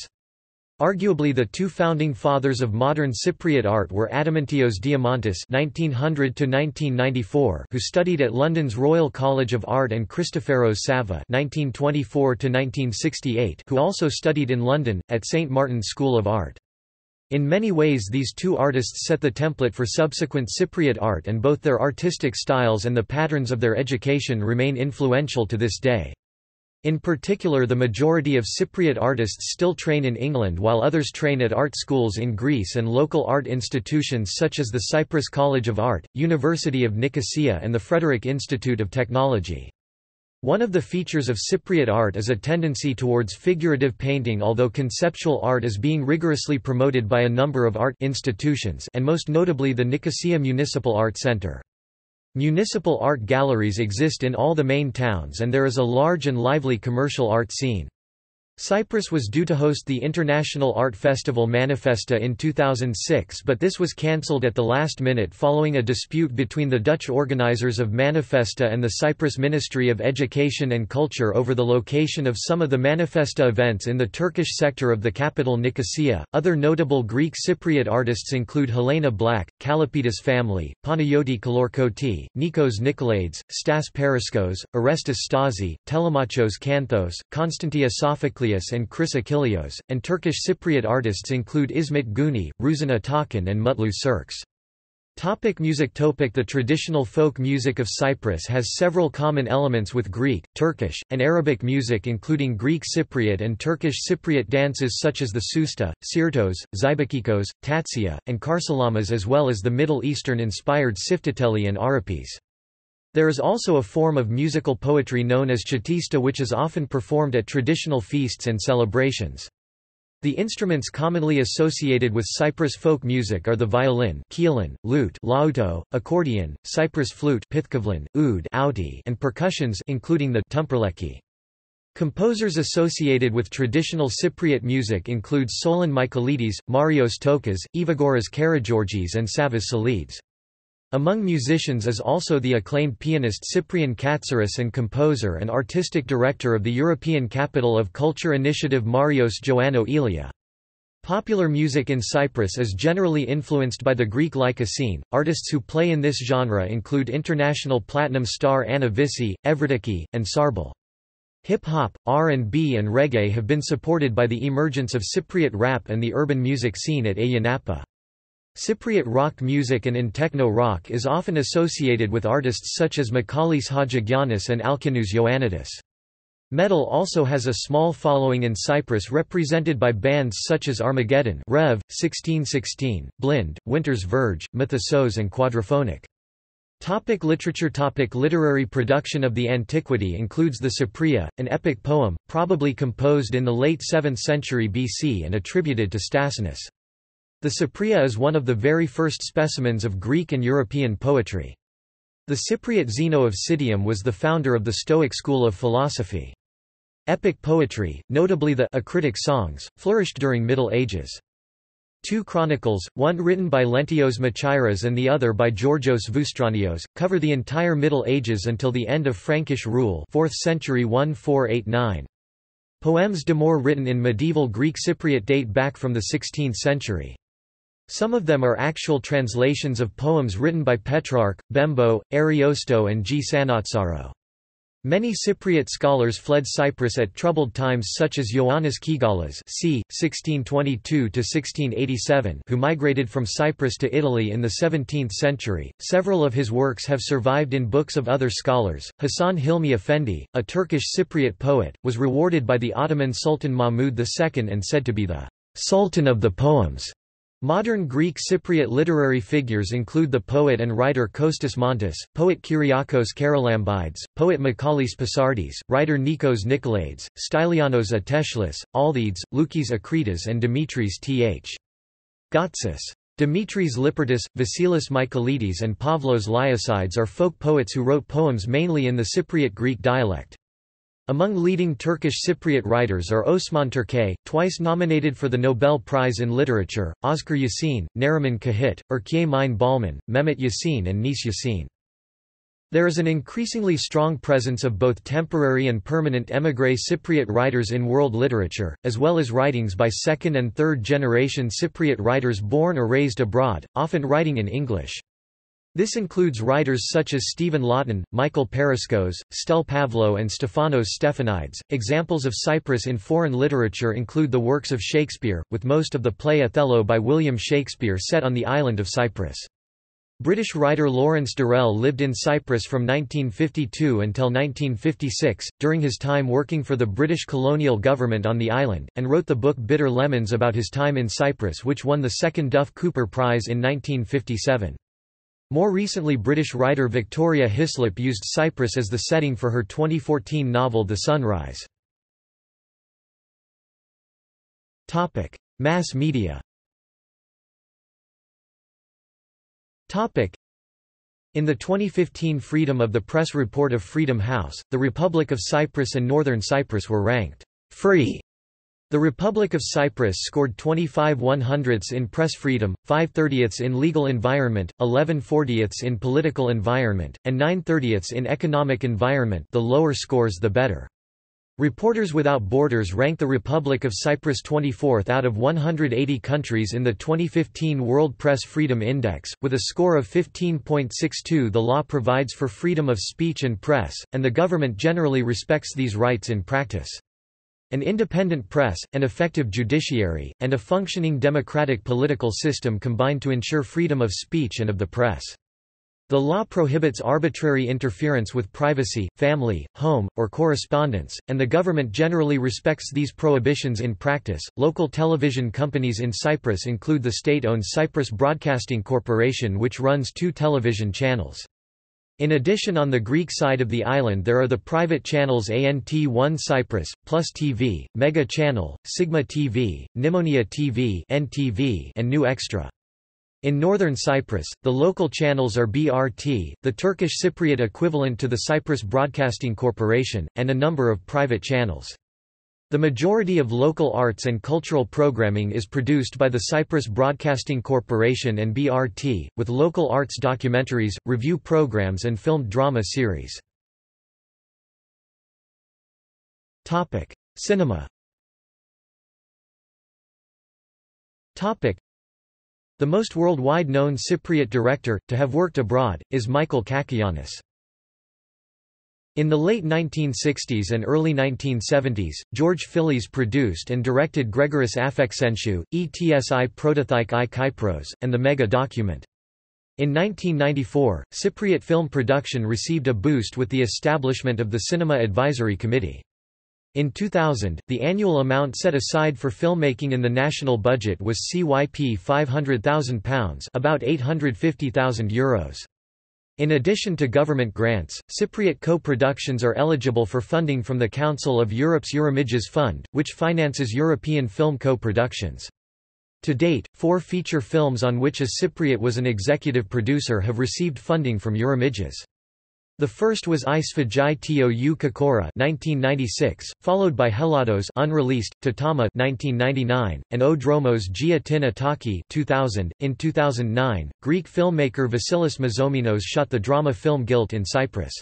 Arguably the two founding fathers of modern Cypriot art were Adamantios Diamantis nineteen hundred to nineteen ninety-four, who studied at London's Royal College of Art, and Christoferos Sava nineteen twenty-four to nineteen sixty-eight, who also studied in London, at Saint Martin's School of Art. In many ways these two artists set the template for subsequent Cypriot art, and both their artistic styles and the patterns of their education remain influential to this day. In particular, the majority of Cypriot artists still train in England, while others train at art schools in Greece and local art institutions such as the Cyprus College of Art, University of Nicosia, and the Frederick Institute of Technology. One of the features of Cypriot art is a tendency towards figurative painting, although conceptual art is being rigorously promoted by a number of art institutions, and most notably the Nicosia Municipal Art Centre. Municipal art galleries exist in all the main towns, and there is a large and lively commercial art scene. Cyprus was due to host the International Art Festival Manifesta in two thousand six, but this was cancelled at the last minute following a dispute between the Dutch organisers of Manifesta and the Cyprus Ministry of Education and Culture over the location of some of the Manifesta events in the Turkish sector of the capital Nicosia. Other notable Greek Cypriot artists include Helena Black, Kalapidis Family, Panayoti Kalorkoti, Nikos Nikolaides, Stas Periskos, Orestes Stasi, Telemachos Kanthos, Konstantia Sophocleas, and Chris Achilios, and Turkish Cypriot artists include İsmet Guni, Ruzan Atakan, and Mutlu Sirks. Topic: Music. Topic: The traditional folk music of Cyprus has several common elements with Greek, Turkish, and Arabic music, including Greek Cypriot and Turkish Cypriot dances such as the Susta, Sirtos, Zybakikos, Tatsia, and Karsalamas, as well as the Middle Eastern-inspired Sifteteli and Arapis. There is also a form of musical poetry known as chatista, which is often performed at traditional feasts and celebrations. The instruments commonly associated with Cyprus folk music are the violin, lute, accordion, Cyprus flute, oud, and percussions, including the tumperleki. Composers associated with traditional Cypriot music include Solon Michaelides, Marios Tokas, Evagoras Karageorgis, and Savas Salides. Among musicians is also the acclaimed pianist Cyprian Katsaris and composer and artistic director of the European Capital of Culture Initiative Marios Ioannou Elia. Popular music in Cyprus is generally influenced by the Greek Lyca scene. Artists who play in this genre include international platinum star Anna Vissi, Evridiki, and Sarbel. Hip-hop, R and B and reggae have been supported by the emergence of Cypriot rap and the urban music scene at Ayia Napa. Cypriot rock music and in techno-rock is often associated with artists such as Makalis Hadjigiannis and Alkinouz Ioannidis. Metal also has a small following in Cyprus, represented by bands such as Armageddon, Rev, sixteen sixteen, Blind, Winter's Verge, Mythosos, and Quadrophonic. Topic: Literature. Topic: Literary production of the antiquity includes the Cypria, an epic poem, probably composed in the late seventh century B C and attributed to Stasinus. The Cypria is one of the very first specimens of Greek and European poetry. The Cypriot Zeno of Citium was the founder of the Stoic school of philosophy. Epic poetry, notably the Acritic songs, flourished during Middle Ages. Two chronicles, one written by Lentios Machiras and the other by Georgios Voustranios, cover the entire Middle Ages until the end of Frankish rule, fourth century to fourteen eighty-nine. Poems d'amour written in medieval Greek Cypriot date back from the sixteenth century. Some of them are actual translations of poems written by Petrarch, Bembo, Ariosto, and G Sanatsaro. Many Cypriot scholars fled Cyprus at troubled times, such as Ioannis Kigalas (c. sixteen twenty-two to sixteen eighty-seven), who migrated from Cyprus to Italy in the seventeenth century. Several of his works have survived in books of other scholars. Hasan Hilmi Efendi, a Turkish Cypriot poet, was rewarded by the Ottoman Sultan Mahmud the Second and said to be the Sultan of the Poems. Modern Greek Cypriot literary figures include the poet and writer Kostas Mantas, poet Kyriakos Karalambides, poet Mikalis Pisardes, writer Nikos Nikolaides, Stylianos Ateshlis, Alcides, Lukis Akritas, and Dimitris Th. Gotsis. Dimitris Lippertis, Vasilis Michaelides, and Pavlos Liasides are folk poets who wrote poems mainly in the Cypriot Greek dialect. Among leading Turkish Cypriot writers are Osman Turkay, twice nominated for the Nobel Prize in Literature, Ozkar Yasin, Nariman Kahit, Erkiye Mine Balman, Mehmet Yasin, and Nice Yasin. There is an increasingly strong presence of both temporary and permanent émigré Cypriot writers in world literature, as well as writings by second- and third-generation Cypriot writers born or raised abroad, often writing in English. This includes writers such as Stephen Lawton, Michael Periskos, Stel Pavlo, and Stefanos Stefanides. Examples of Cyprus in foreign literature include the works of Shakespeare, with most of the play Othello by William Shakespeare set on the island of Cyprus. British writer Lawrence Durrell lived in Cyprus from nineteen fifty-two until nineteen fifty-six, during his time working for the British colonial government on the island, and wrote the book Bitter Lemons about his time in Cyprus, which won the second Duff Cooper Prize in nineteen fifty-seven. More recently, British writer Victoria Hislop used Cyprus as the setting for her twenty fourteen novel The Sunrise. Topic: Mass media. Topic: In the twenty fifteen Freedom of the Press report of Freedom House, the Republic of Cyprus and Northern Cyprus were ranked free. The Republic of Cyprus scored twenty-five one-hundredths in press freedom, five thirtieths in legal environment, eleven fortieths in political environment, and nine thirtieths in economic environment. The lower scores, the better. Reporters Without Borders ranked the Republic of Cyprus twenty-fourth out of one hundred eighty countries in the twenty fifteen World Press Freedom Index, with a score of fifteen point six two. The law provides for freedom of speech and press, and the government generally respects these rights in practice. An independent press, an effective judiciary, and a functioning democratic political system combine to ensure freedom of speech and of the press. The law prohibits arbitrary interference with privacy, family, home, or correspondence, and the government generally respects these prohibitions in practice. Local television companies in Cyprus include the state-owned Cyprus Broadcasting Corporation, which runs two television channels. In addition, on the Greek side of the island there are the private channels A N T one Cyprus, Plus T V, Mega Channel, Sigma T V, Nimonia T V, N T V, and New Extra. In northern Cyprus, the local channels are B R T, the Turkish Cypriot equivalent to the Cyprus Broadcasting Corporation, and a number of private channels. The majority of local arts and cultural programming is produced by the Cyprus Broadcasting Corporation and B R T, with local arts documentaries, review programs, and filmed drama series. Topic: Cinema. Topic: The most worldwide known Cypriot director to have worked abroad is Michael Kakianis. In the late nineteen sixties and early nineteen seventies, George Phillies produced and directed Gregoris Afexentiu, Etsi Protothike I Kypros, and The Mega Document. In nineteen ninety-four, Cypriot film production received a boost with the establishment of the Cinema Advisory Committee. In two thousand, the annual amount set aside for filmmaking in the national budget was C Y P five hundred thousand pounds, about eight hundred fifty thousand euros. In addition to government grants, Cypriot co-productions are eligible for funding from the Council of Europe's Eurimiges Fund, which finances European film co-productions. To date, four feature films on which a Cypriot was an executive producer have received funding from Eurimiges. The first was I Sfajai Tou Kakora nineteen ninety-six, followed by Helados unreleased, Tatama nineteen ninety-nine, and O Dromos Gia Tin Ataki two thousand. In two thousand nine, Greek filmmaker Vasilis Mazominos shot the drama film Guilt in Cyprus.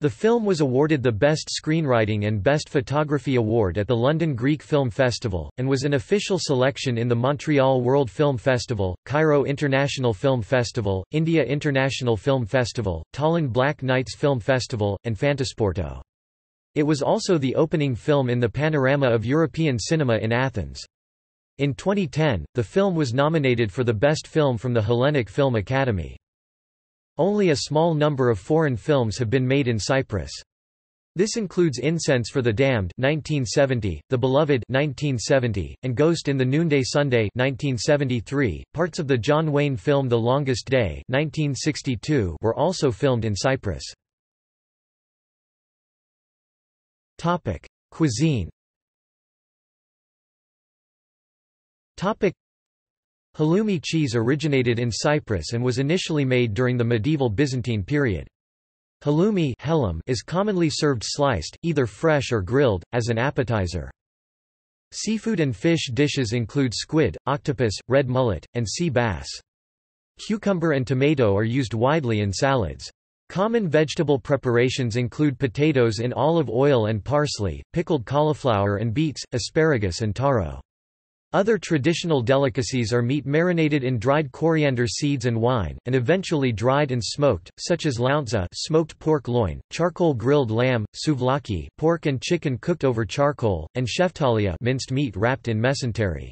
The film was awarded the Best Screenwriting and Best Photography Award at the London Greek Film Festival, and was an official selection in the Montreal World Film Festival, Cairo International Film Festival, India International Film Festival, Tallinn Black Nights Film Festival, and Fantasporto. It was also the opening film in the Panorama of European Cinema in Athens. In twenty ten, the film was nominated for the Best Film from the Hellenic Film Academy. Only a small number of foreign films have been made in Cyprus. This includes Incense for the Damned nineteen seventy, The Beloved nineteen seventy, and Ghost in the Noonday Sunday nineteen seventy-three. Parts of the John Wayne film The Longest Day nineteen sixty-two were also filmed in Cyprus. Topic: Cuisine. Topic: Halloumi cheese originated in Cyprus and was initially made during the medieval Byzantine period. Halloumi is commonly served sliced, either fresh or grilled, as an appetizer. Seafood and fish dishes include squid, octopus, red mullet, and sea bass. Cucumber and tomato are used widely in salads. Common vegetable preparations include potatoes in olive oil and parsley, pickled cauliflower and beets, asparagus and taro. Other traditional delicacies are meat marinated in dried coriander seeds and wine, and eventually dried and smoked, such as lountza smoked pork loin, charcoal grilled lamb, souvlaki pork and chicken cooked over charcoal, and sheftalia minced meat wrapped in mesentery.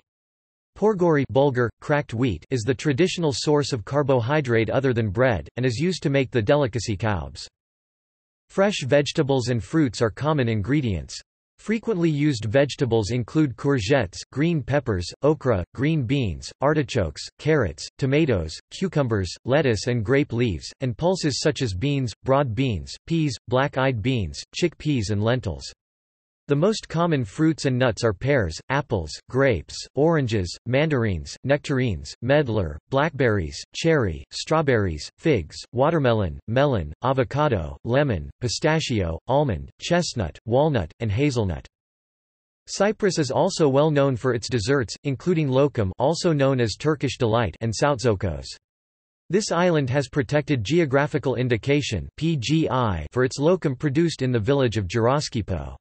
Porgori bulgur, cracked wheat, is the traditional source of carbohydrate other than bread, and is used to make the delicacy kebabs. Fresh vegetables and fruits are common ingredients. Frequently used vegetables include courgettes, green peppers, okra, green beans, artichokes, carrots, tomatoes, cucumbers, lettuce and grape leaves, and pulses such as beans, broad beans, peas, black-eyed beans, chickpeas and lentils. The most common fruits and nuts are pears, apples, grapes, oranges, mandarins, nectarines, medlar, blackberries, cherry, strawberries, figs, watermelon, melon, avocado, lemon, pistachio, almond, chestnut, walnut, and hazelnut. Cyprus is also well known for its desserts, including lokum, also known as Turkish delight, and soutzokos. This island has protected geographical indication (P G I) for its lokum produced in the village of Gyroskipo.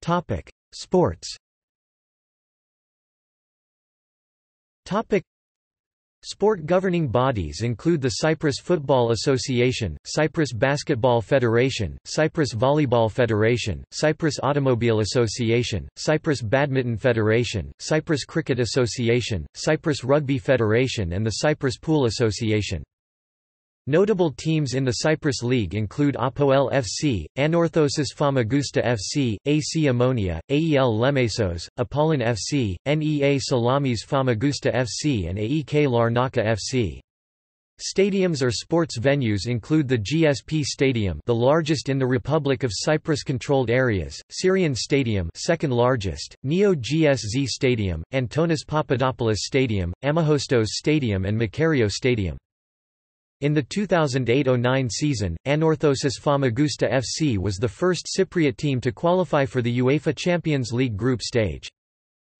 Topic: Sports. Topic: Sport governing bodies include the Cyprus Football Association, Cyprus Basketball Federation, Cyprus Volleyball Federation, Cyprus Automobile Association, Cyprus Badminton Federation, Cyprus Cricket Association, Cyprus Rugby Federation and the Cyprus Pool Association. Notable teams in the Cyprus League include Apoel F C, Anorthosis Famagusta F C, A C Ammonia, A E L Lemesos, Apollon F C, N E A Salamis Famagusta F C and A E K Larnaca F C. Stadiums or sports venues include the G S P Stadium, the largest in the Republic of Cyprus controlled areas, Syrian Stadium, second largest, Neo G S Z Stadium, Antonis Papadopoulos Stadium, Amahostos Stadium and Makario Stadium. In the two thousand eight oh nine season, Anorthosis Famagusta F C was the first Cypriot team to qualify for the UEFA Champions League group stage.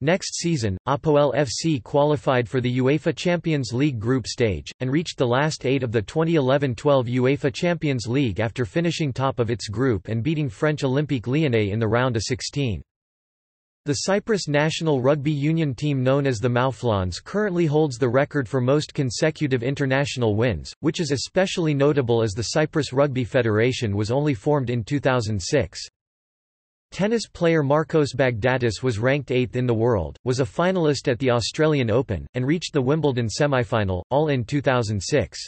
Next season, Apoel F C qualified for the UEFA Champions League group stage, and reached the last eight of the twenty eleven twelve UEFA Champions League after finishing top of its group and beating French Olympique Lyonnais in the round of sixteen. The Cyprus national rugby union team known as the Mouflons currently holds the record for most consecutive international wins, which is especially notable as the Cyprus Rugby Federation was only formed in two thousand six. Tennis player Marcos Baghdatis was ranked eighth in the world, was a finalist at the Australian Open, and reached the Wimbledon semi-final, all in two thousand six.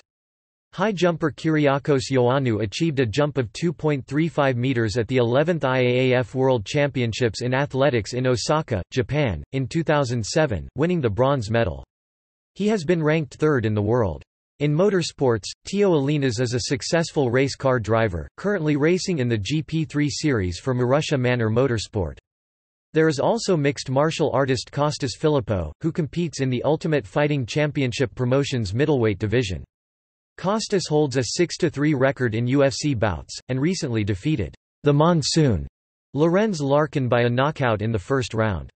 High jumper Kyriakos Ioannou achieved a jump of two point three five meters at the eleventh I A A F World Championships in Athletics in Osaka, Japan, in two thousand seven, winning the bronze medal. He has been ranked third in the world. In motorsports, Teo Alinas is a successful race car driver, currently racing in the G P three series for Marussia Manor Motorsport. There is also mixed martial artist Kostas Filippo, who competes in the Ultimate Fighting Championship Promotions middleweight division. Kostas holds a six to three record in U F C bouts, and recently defeated the Monsoon Lorenz Larkin by a knockout in the first round.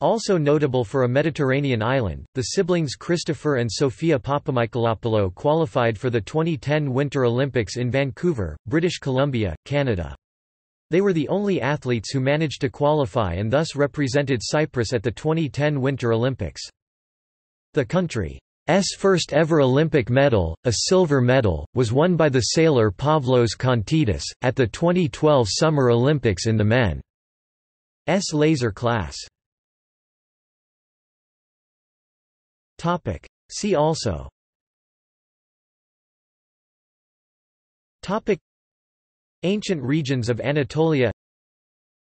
Also notable for a Mediterranean island, the siblings Christopher and Sophia Papamichaelopoulou qualified for the twenty ten Winter Olympics in Vancouver, British Columbia, Canada. They were the only athletes who managed to qualify and thus represented Cyprus at the twenty ten Winter Olympics. The country's first ever Olympic medal, a silver medal, was won by the sailor Pavlos Kontidis, at the twenty twelve Summer Olympics in the men's laser class. See also Topic. Ancient regions of Anatolia,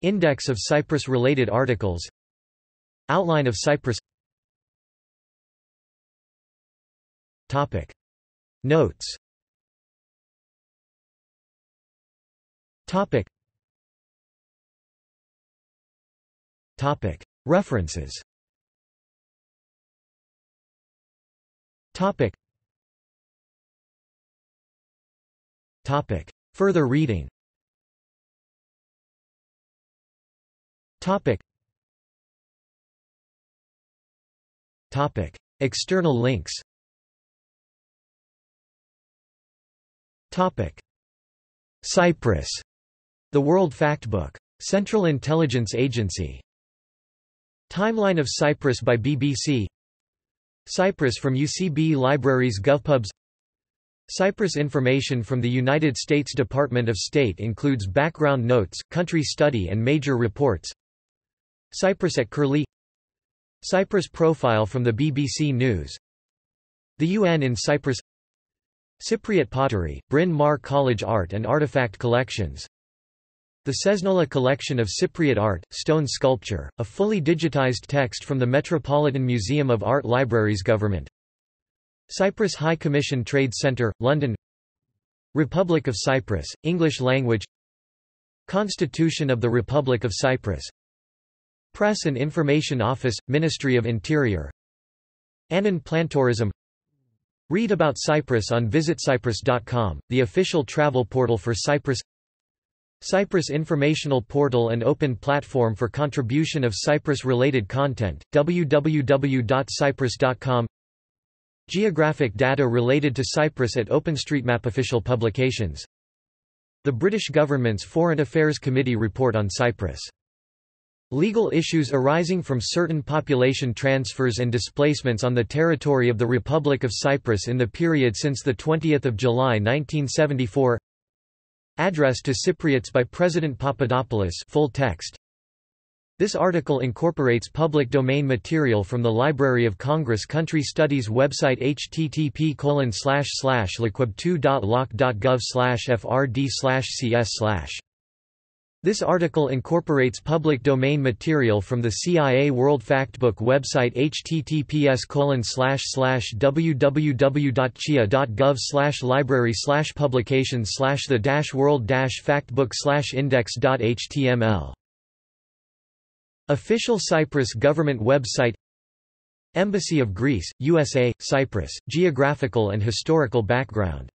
Index of Cyprus-related articles, Outline of Cyprus. Topic. Notes. Topic. Topic. References. Topic. Topic. Further reading. Topic. Topic. External links. Topic. Cyprus. The World Factbook. Central Intelligence Agency. Timeline of Cyprus by B B C. Cyprus from U C B Libraries GovPubs. Cyprus information from the United States Department of State includes background notes, country study and major reports. Cyprus at Curlie. Cyprus profile from the B B C News. The U N in Cyprus. Cypriot pottery, Bryn Mawr College Art and Artifact Collections. The Cesnola Collection of Cypriot Art, Stone Sculpture, a fully digitized text from the Metropolitan Museum of Art Libraries Government. Cyprus High Commission Trade Centre, London. Republic of Cyprus, English language. Constitution of the Republic of Cyprus. Press and Information Office, Ministry of Interior. Annan Plantourism. Read about Cyprus on visit cyprus dot com, the official travel portal for Cyprus. Cyprus Informational Portal and Open Platform for Contribution of Cyprus-related content, w w w dot cyprus dot com. Geographic data related to Cyprus at OpenStreetMap. Official publications. The British Government's Foreign Affairs Committee report on Cyprus. Legal issues arising from certain population transfers and displacements on the territory of the Republic of Cyprus in the period since the twentieth of July nineteen seventy-four. Address to Cypriots by President Papadopoulos, full text. This article incorporates public domain material from the Library of Congress Country Studies website h t t p colon slash slash liquib two dot loc dot gov slash f r d slash c s slash. This article incorporates public domain material from the C I A World Factbook website h t t p s colon slash slash w w w dot c h i a dot gov slash libraries slash publications slash the dash world dash factbook slash index dot h t m l. Official Cyprus government website. Embassy of Greece, U S A, Cyprus, Geographical and Historical Background.